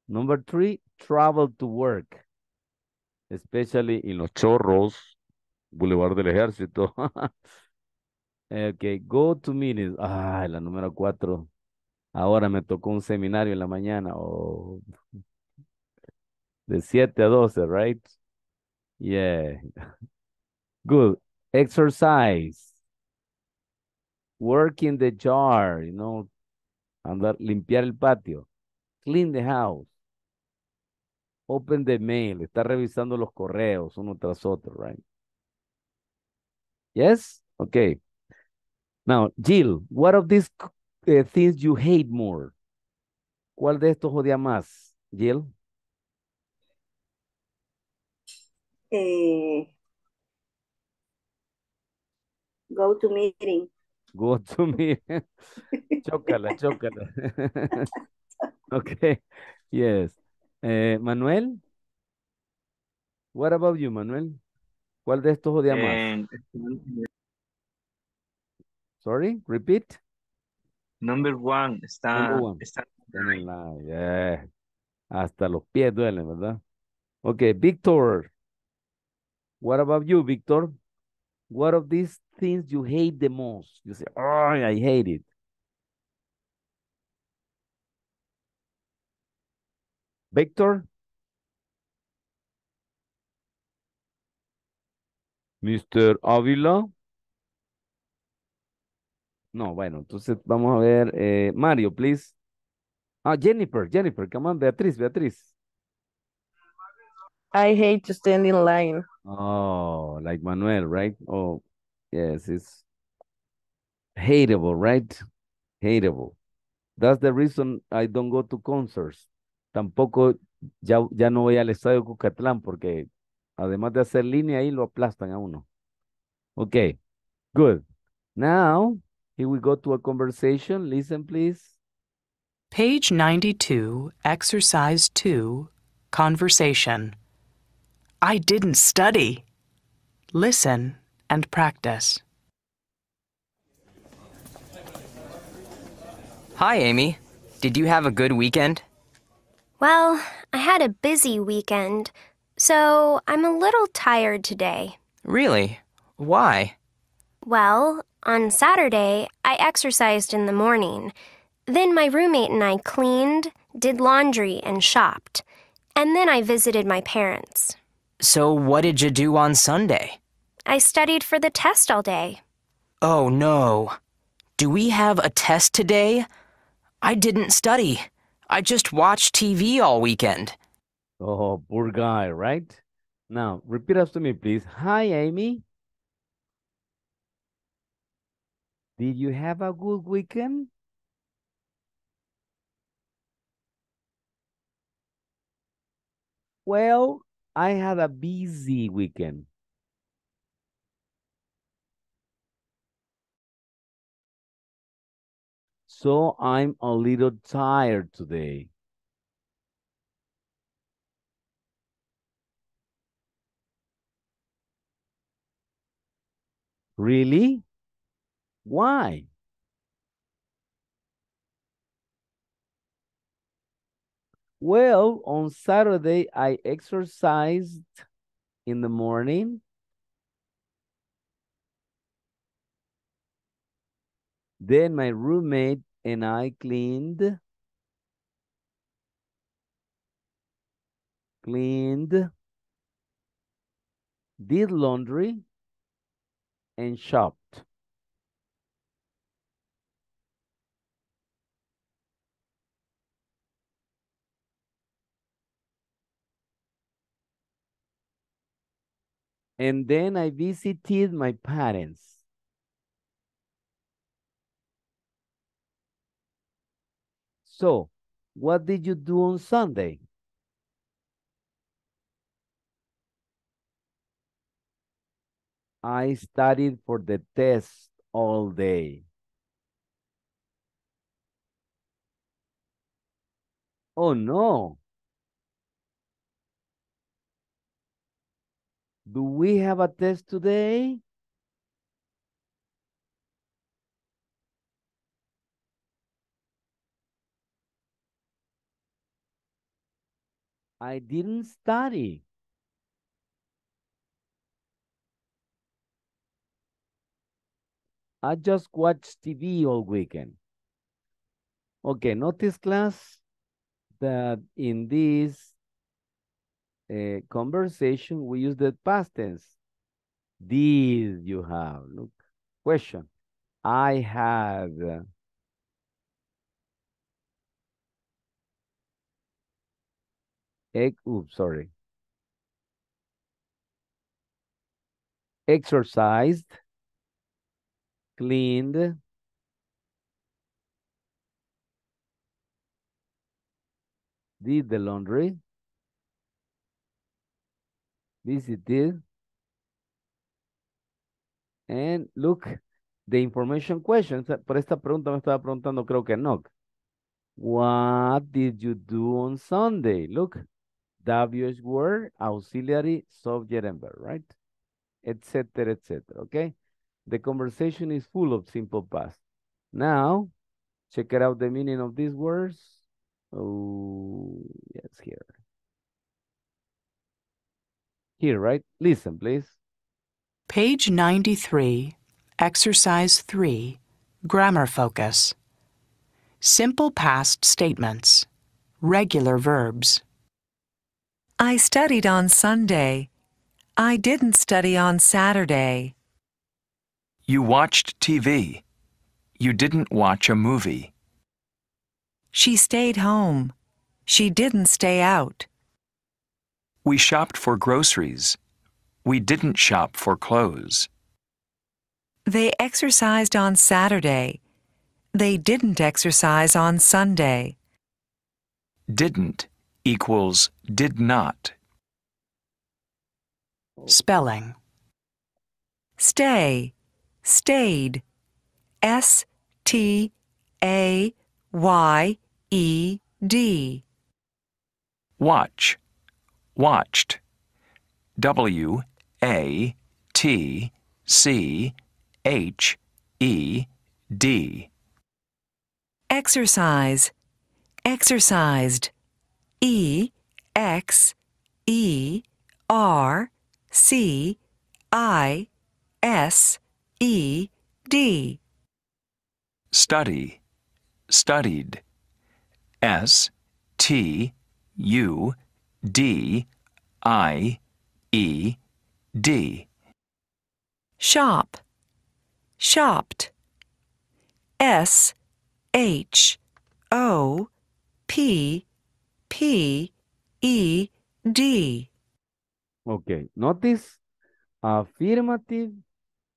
Number three, travel to work. Especially in Los Chorros, Boulevard del Ejército. Ok, go to meetings. Ah, la número cuatro. Ahora me tocó un seminario en la mañana. Oh. De siete a doce, right? Yeah. Good. Exercise. Work in the yard, you know. Andar, limpiar el patio. Clean the house. Open the mail. Está revisando los correos uno tras otro, right? Yes? Okay. Now, Jill, what of these uh, things you hate more? ¿Cuál de estos odia más, Jill? Eh, go to meeting. Go to meeting. Chócala, chócala. Okay. Yes. Eh, Manuel, what about you, Manuel? ¿Cuál de estos odia más? Um, Sorry, repeat. Number one, está, Number one. está en la, yeah. Hasta los pies duelen, ¿verdad? Okay, Victor. What about you, Victor? What of these things you hate the most? You say, oh, I hate it. Victor? Mister Ávila? No, bueno, entonces vamos a ver. Eh, Mario, please. Ah, Jennifer, Jennifer, come on, Beatriz, Beatriz. I hate to stand in line. Oh, like Manuel, right? Oh, yes, it's hateable, right? Hateable. That's the reason I don't go to concerts. Tampoco, ya, ya no voy al estadio Cucatlán porque además de hacer línea ahí lo aplastan a uno. Okay, good. Now, here we go to a conversation. Listen, please. Page ninety-two, exercise two, conversation. I didn't study. Listen and practice. Hi, Amy. Did you have a good weekend? Well, I had a busy weekend, so I'm a little tired today. Really? Why? Well, on Saturday, I exercised in the morning. Then my roommate and I cleaned, did laundry, and shopped. And then I visited my parents. So what did you do on Sunday? I studied for the test all day. Oh, no. Do we have a test today? I didn't study. I just watched T V all weekend. Oh, poor guy, right? Now, repeat after me, please. Hi, Amy. Did you have a good weekend? Well, I had a busy weekend. So I'm a little tired today. Really? Why? Well, on Saturday, I exercised in the morning. Then my roommate and I cleaned, cleaned, did laundry, and shopped. And then I visited my parents. So, what did you do on Sunday? I studied for the test all day. Oh no. Do we have a test today? I didn't study. I just watched T V all weekend. Okay, notice class that in this uh, conversation, we use the past tense. Did you have, look, question. I had, uh, egg, oops, sorry. Exercised, cleaned, did the laundry, visited, and look, the information question. Por esta pregunta me estaba preguntando, creo que no. What did you do on Sunday? Look, W H word, auxiliary, subject and verb, right? Etc, et cetera. Okay? The conversation is full of simple past. Now, check it out the meaning of these words. Oh, yes, here. Here, right? Listen, please. Page ninety-three, Exercise three, Grammar Focus. Simple past statements. Regular verbs. I studied on Sunday. I didn't study on Saturday. You watched T V. You didn't watch a movie. She stayed home. She didn't stay out. We shopped for groceries. We didn't shop for clothes. They exercised on Saturday. They didn't exercise on Sunday. Didn't equals did not. Spelling. Stay, stayed, S T A Y E D. Watch, watched, W A T C H E D. Exercise, exercised, E X E R C I S E D. Study, studied, S T U D I E D. Shop, shopped, S H O P P E D. Okay, notice affirmative,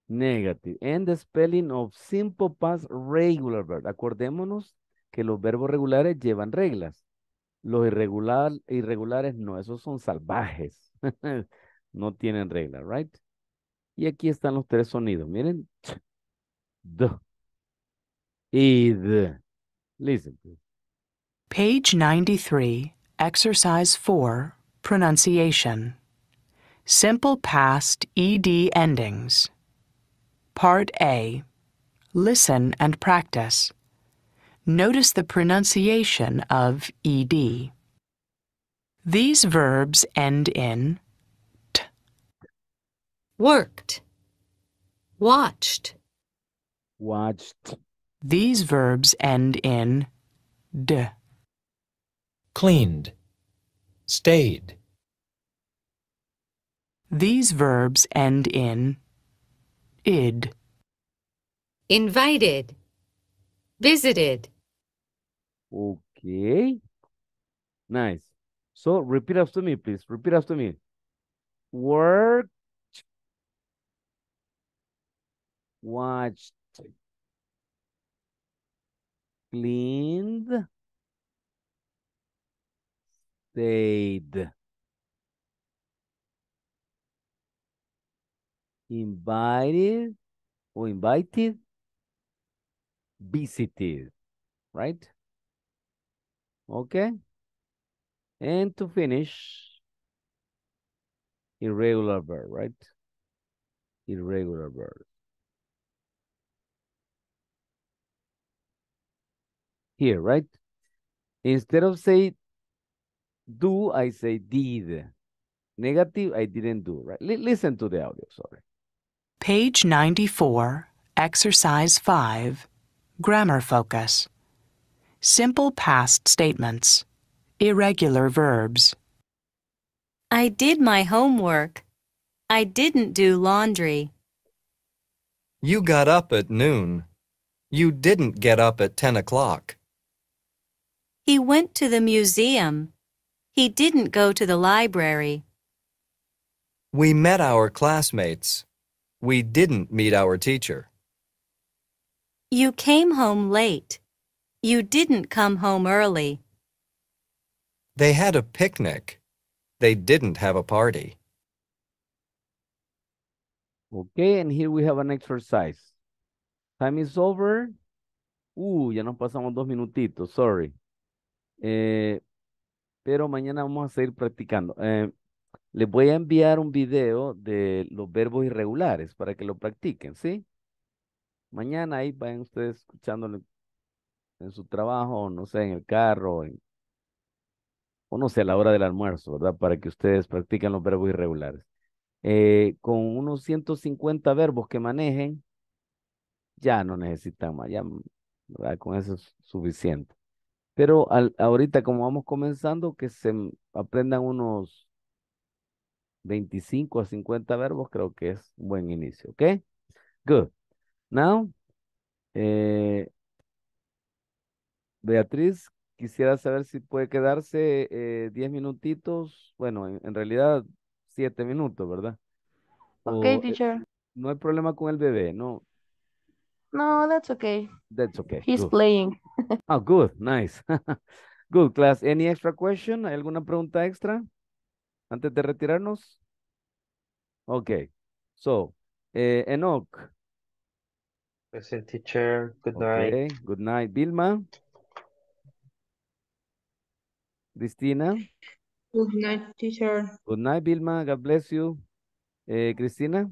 negative, and the spelling of simple past regular verb. Acordémonos que los verbos regulares llevan reglas. Los irregular, irregulares no, esos son salvajes. No tienen reglas, right? Y aquí están los tres sonidos. Miren. D. Id. Listen. Page ninety-three, Exercise four, Pronunciation. Simple past E D endings. Part A. Listen and practice. Notice the pronunciation of E D. These verbs end in T. Worked. Watched. Watched. These verbs end in D. Cleaned. Stayed. These verbs end in id. Invited. Visited. Okay. Nice. So repeat after me, please. Repeat after me. Worked. Watched. Cleaned. Stayed. Invited or invited, visited, right? Okay. And to finish, irregular verb, right? Irregular verb. Here, right? Instead of say do, I say did. Negative, I didn't do, right? L- listen to the audio, sorry. Page ninety-four, exercise five, grammar focus. Simple past statements. Irregular verbs. I did my homework. I didn't do laundry. You got up at noon. You didn't get up at ten o'clock. He went to the museum. He didn't go to the library. We met our classmates. We didn't meet our teacher. You came home late. You didn't come home early. They had a picnic. They didn't have a party. Okay, and here we have an exercise. Time is over. Uh, ya nos pasamos dos minutitos, sorry. Eh, pero mañana vamos a seguir practicando. Eh, les voy a enviar un video de los verbos irregulares para que lo practiquen, ¿sí? Mañana ahí vayan ustedes escuchándolo en su trabajo, no sé, en el carro, en, o no sé, a la hora del almuerzo, ¿verdad? Para que ustedes practiquen los verbos irregulares. Eh, con unos ciento cincuenta verbos que manejen, ya no necesitan más, ya, ¿verdad? Con eso es suficiente. Pero al, ahorita, como vamos comenzando, que se aprendan unos veinticinco a cincuenta verbos, creo que es un buen inicio, ¿ok? Good. Now, eh, Beatriz, quisiera saber si puede quedarse eh, diez minutitos, bueno, en, en realidad siete minutos, ¿verdad? O, ok, teacher. Eh, no hay problema con el bebé, ¿no? No, that's okay. That's okay. He's good. Playing. Oh, good. Nice. Good, class. Any extra question? ¿Hay alguna pregunta extra antes de retirarnos? Okay. So, eh, Enoch. Present, teacher. Good night. Okay. Good night. Vilma. Cristina. Good night, teacher. Good night, Vilma. God bless you. Eh, Cristina.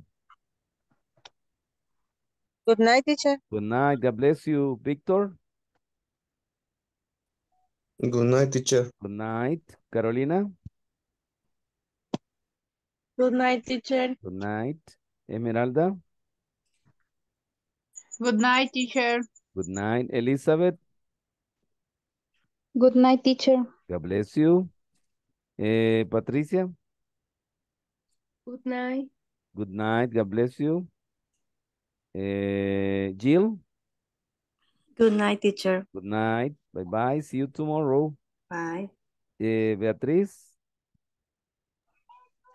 Good night, teacher. Good night. God bless you. Victor. Good night, teacher. Good night. Carolina. Good night, teacher. Good night. Esmeralda. Good night, teacher. Good night. Elizabeth. Good night, teacher. God bless you. Eh, Patricia. Good night. Good night. God bless you. Eh, Jill. Good night, teacher. Good night. Bye-bye. See you tomorrow. Bye. Eh, Beatriz.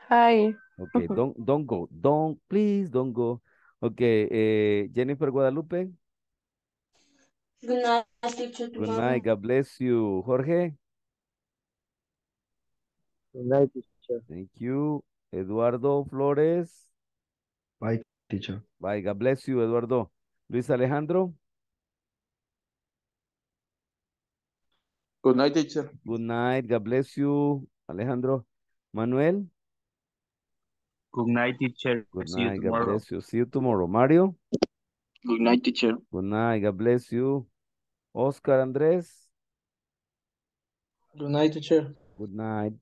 Hi. Okay, don't, don't go. Don't, please don't go. Okay, eh, Jennifer Guadalupe. Good night, teacher. Good night. God bless you. Jorge. Good night, teacher. Thank you. Eduardo Flores. Bye, teacher. Bye. God bless you, Eduardo. Luis Alejandro. Good night, teacher. Good night. God bless you, Alejandro. Manuel. Good night, teacher. Good night. See you tomorrow. God bless you. See you tomorrow. Mario. Good night, teacher. Good night. God bless you. Oscar Andrés. Good night, teacher. Good night.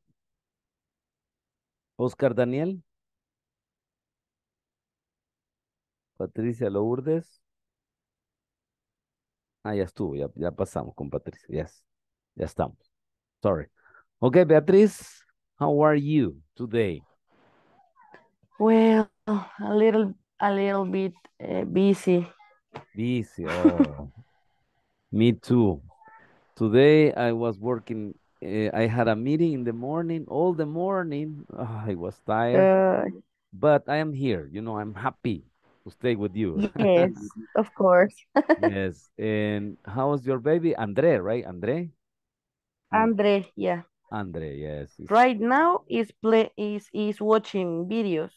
Oscar Daniel. Patricia Lourdes. Ah, ya estuvo, ya, ya pasamos con Patricia. Yes, ya estamos. Sorry. Okay, Beatriz, how are you today? Well, a little, a little bit uh, busy. Busy, oh. Me too. Today I was working. Uh, I had a meeting in the morning, all the morning. Oh, I was tired, uh, but I am here. You know, I'm happy to stay with you. Yes, of course. Yes. And how is your baby? Andre, right? Andre? Andre, yeah. Andre, yes. Right now is play is is watching videos.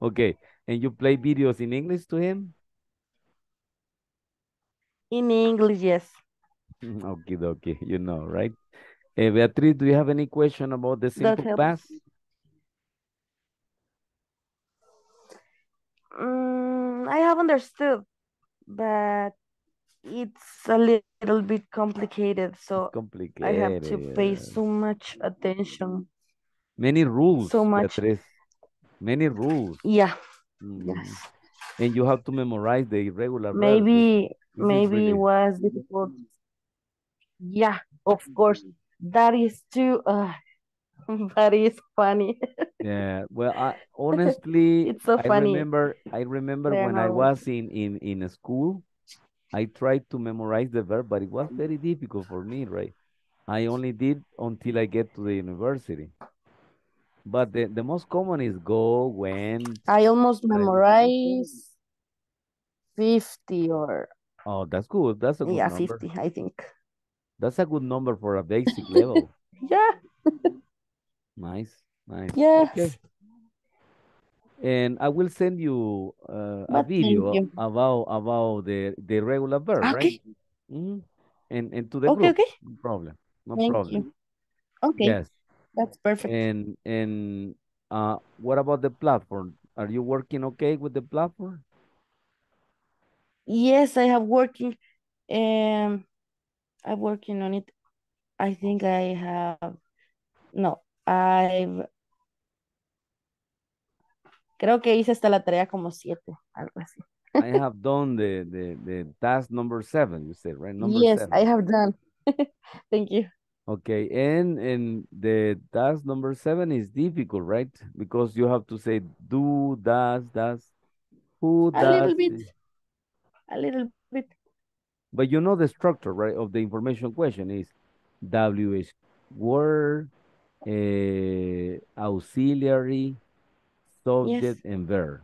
Okay. And you play videos in English to him? In English, yes. Okay, okay, you know, right? Uh, Beatriz, do you have any question about the simple past? Mm, I have understood, but it's a little bit complicated, so complicated. I have to pay so much attention. Many rules. So much. Beatriz. Many rules. Yeah. Mm. Yes. And you have to memorize the irregular maybe, verbs. Maybe really... it was difficult. Yeah, of course. That is too... Uh, that is funny. Yeah, well, I, honestly, it's so funny. I remember, I remember when I was in, in, in school, I tried to memorize the verb, but it was very difficult for me, right? I only did until I get to the university. But the, the most common is go, when. I almost memorized fifty or... Oh, that's good. That's a good yeah, number. Yeah, fifty, I think. That's a good number for a basic level. Yeah. Nice, nice. Yes. Okay. And I will send you uh, a video you. about about the the regular verb, okay. right? Mm-hmm. And and to the okay, group. Okay. No problem. No Thank problem. You. Okay. Yes. That's perfect. And and uh, what about the platform? Are you working okay with the platform? Yes, I have working. Um, I'm working on it. I think I have. No, I've. Creo que hice hasta la tarea como siete, algo así. I have done the the the task number seven. You said right? Number yes, seven. I have done. Thank you. Okay, and and the task number seven is difficult, right? Because you have to say do, does, does, who, does. A little bit, a little bit. But you know the structure, right, of the information question is W H word, uh, auxiliary, subject, yes. and verb.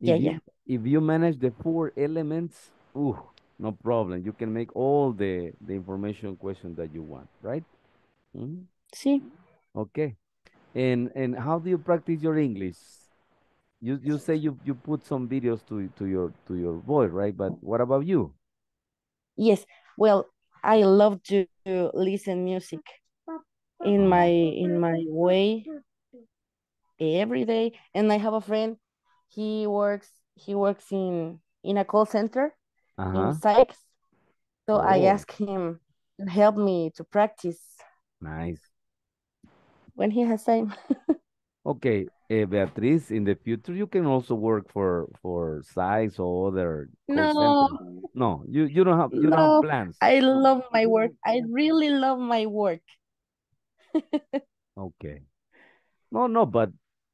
If yeah, you, yeah. If you manage the four elements, ooh. No problem. You can make all the, the information questions that you want, right? Mm-hmm. Sí. Okay. And and how do you practice your English? You you say you, you put some videos to to your to your voice, right? But what about you? Yes. Well, I love to listen music in my in my way every day. And I have a friend. He works he works in in a call center. Uh-huh. In Sykes. So oh. I asked him to help me to practice. Nice. When he has time. Okay, uh, Beatriz, in the future you can also work for for Sykes or other. No. No, you you don't have you no, don't have plans. I love my work. I really love my work. Okay. No, no, but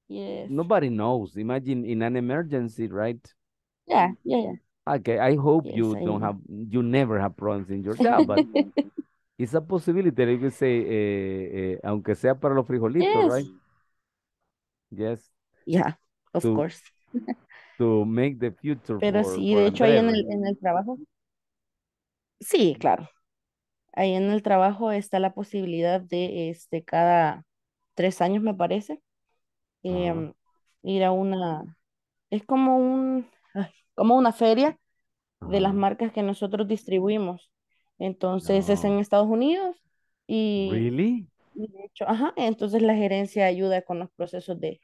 yes. Nobody knows. Imagine in an emergency, right? Yeah, yeah, yeah. Okay, I hope yes, you I don't know. have, you never have problems in your job, but it's a possibility. You can say, eh, eh, aunque sea para los frijolitos, yes. right? Yes. Yeah, of to, course. To make the future. Pero for, sí, for de hecho, ahí en el, en el trabajo. Sí, claro. Ahí en el trabajo está la posibilidad de este, cada tres años, me parece, eh, ah. ir a una, es como un... Ay, como una feria de las marcas que nosotros distribuimos. Entonces, no. es en Estados Unidos y... ¿Really? Y de hecho, ajá, entonces la gerencia ayuda con los procesos de,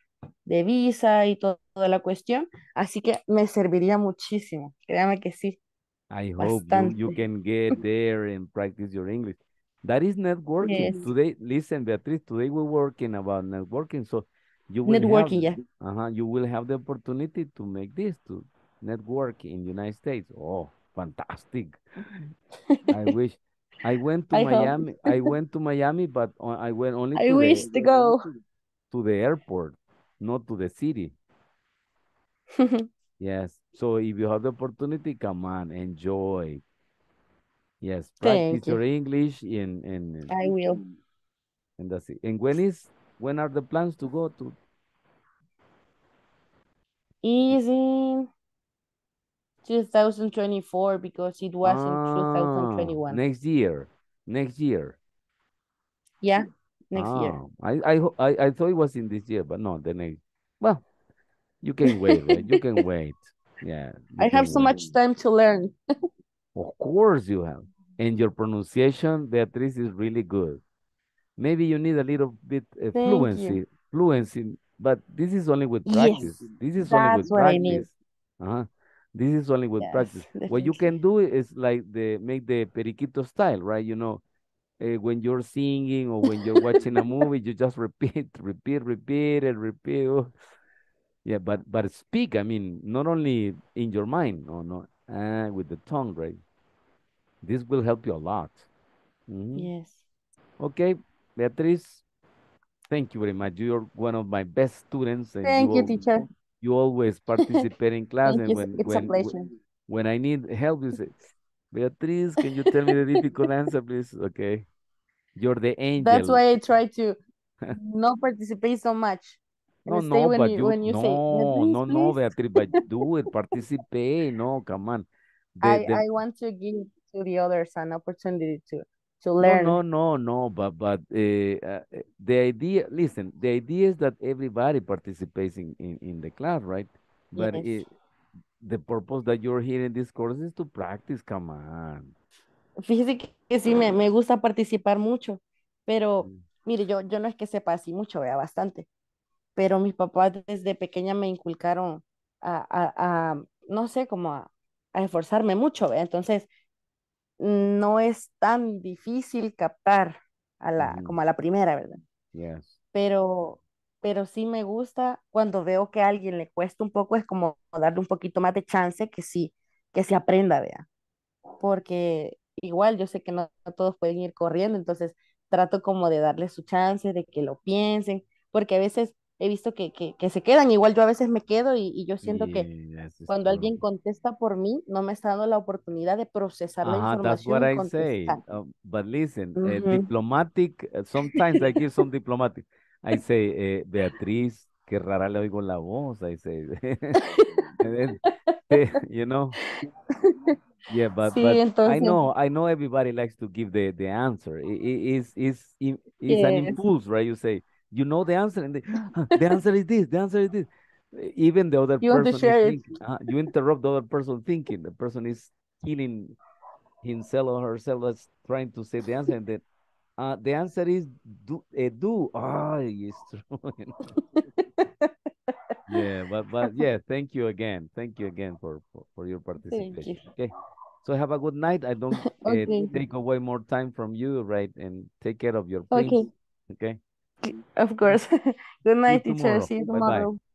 de visa y todo, toda la cuestión. Así que me serviría muchísimo. Créame que sí. I Bastante. hope you, you can get there and practice your English. That is networking. Yes. Today, listen, Beatriz, today we're working about networking. So you will networking, have, yeah. Uh-huh, you will have the opportunity to make this too. Network in the United States. Oh, fantastic. I wish. I went to I Miami. I went to Miami, but I went only I to wish the, to go. To the airport, not to the city. Yes. So if you have the opportunity, come on, enjoy. Yes. Practice Thank your you. English in, in, in. I will. And that's it. And when is, when are the plans to go to? Easy. two thousand twenty-four because it was ah, in two thousand twenty-one. Next year, next year. Yeah, next ah, year. I, I I I thought it was in this year, but no, the next. Well, you can wait. Right? You can wait. Yeah. I have so wait. much time to learn. Of course you have, and your pronunciation, Beatriz, is really good. Maybe you need a little bit of fluency, fluency, But this is only with practice. Yes, this is only with practice. I mean. Uh-huh. This is only with yes, practice. Definitely. What you can do is like the make the periquito style, right? You know, uh, when you're singing or when you're watching a movie, you just repeat, repeat, repeat, and repeat. Oh. Yeah, but but speak. I mean, not only in your mind, no, no, uh, with the tongue, right? This will help you a lot. Mm-hmm. Yes. Okay, Beatriz. Thank you very much. You're one of my best students. And thank you, you teacher. You always participate in class. And when, it's when, a pleasure. When I need help, you say, Beatriz, can you tell me the difficult answer, please? Okay. You're the angel. That's why I try to not participate so much. No, no, when but you, you, when you no, say, please, no, please. no, Beatriz, but do it. Participate. No, come on. The, I, the... I want to give to the others an opportunity to, to learn. No, no, no, no, but, but uh, uh, the idea, listen, the idea is that everybody participates in, in, in the class, right? But yes. it, the purpose that you're here in this course is to practice, come on. Fíjese que sí, me, me gusta participar mucho, pero mm. mire, yo, yo no es que sepa así mucho, vea, bastante, pero mis papás desde pequeña me inculcaron a, a, a no sé, como a, a esforzarme mucho, vea, entonces, no es tan difícil captar a la, mm. como a la primera, ¿verdad? Yes. Pero, pero sí me gusta cuando veo que a alguien le cuesta un poco, es como darle un poquito más de chance que sí, que se aprenda, vea. Porque igual yo sé que no todos pueden ir corriendo, entonces trato como de darle su chance, de que lo piensen, porque a veces he visto que, que, que se quedan, igual yo a veces me quedo y, y yo siento yeah, que cuando true. alguien contesta por mí, no me está dando la oportunidad de procesar uh-huh, la información. That's what I say, uh, but listen, mm-hmm. uh, diplomatic, uh, sometimes I give some diplomatic, I say, uh, Beatriz, qué rara le oigo la voz, I say, then, you know, yeah, but, sí, but entonces... I know, I know everybody likes to give the, the answer, it, it, it's, it's, it, it's yes. an impulse, right, you say, you know the answer, and the, the answer is this, the answer is this. Even the other you person is thinking, uh, you interrupt the other person thinking, the person is killing himself or herself as trying to say the answer, and then uh, the answer is do, uh, do. Ah, oh, it's true. yeah, but, but yeah, thank you again. Thank you again for, for, for your participation. You. Okay, so have a good night. I don't okay. uh, take away more time from you, right? And take care of your friends. Okay. Okay. Of course. Good night, teacher. See you tomorrow. Bye-bye.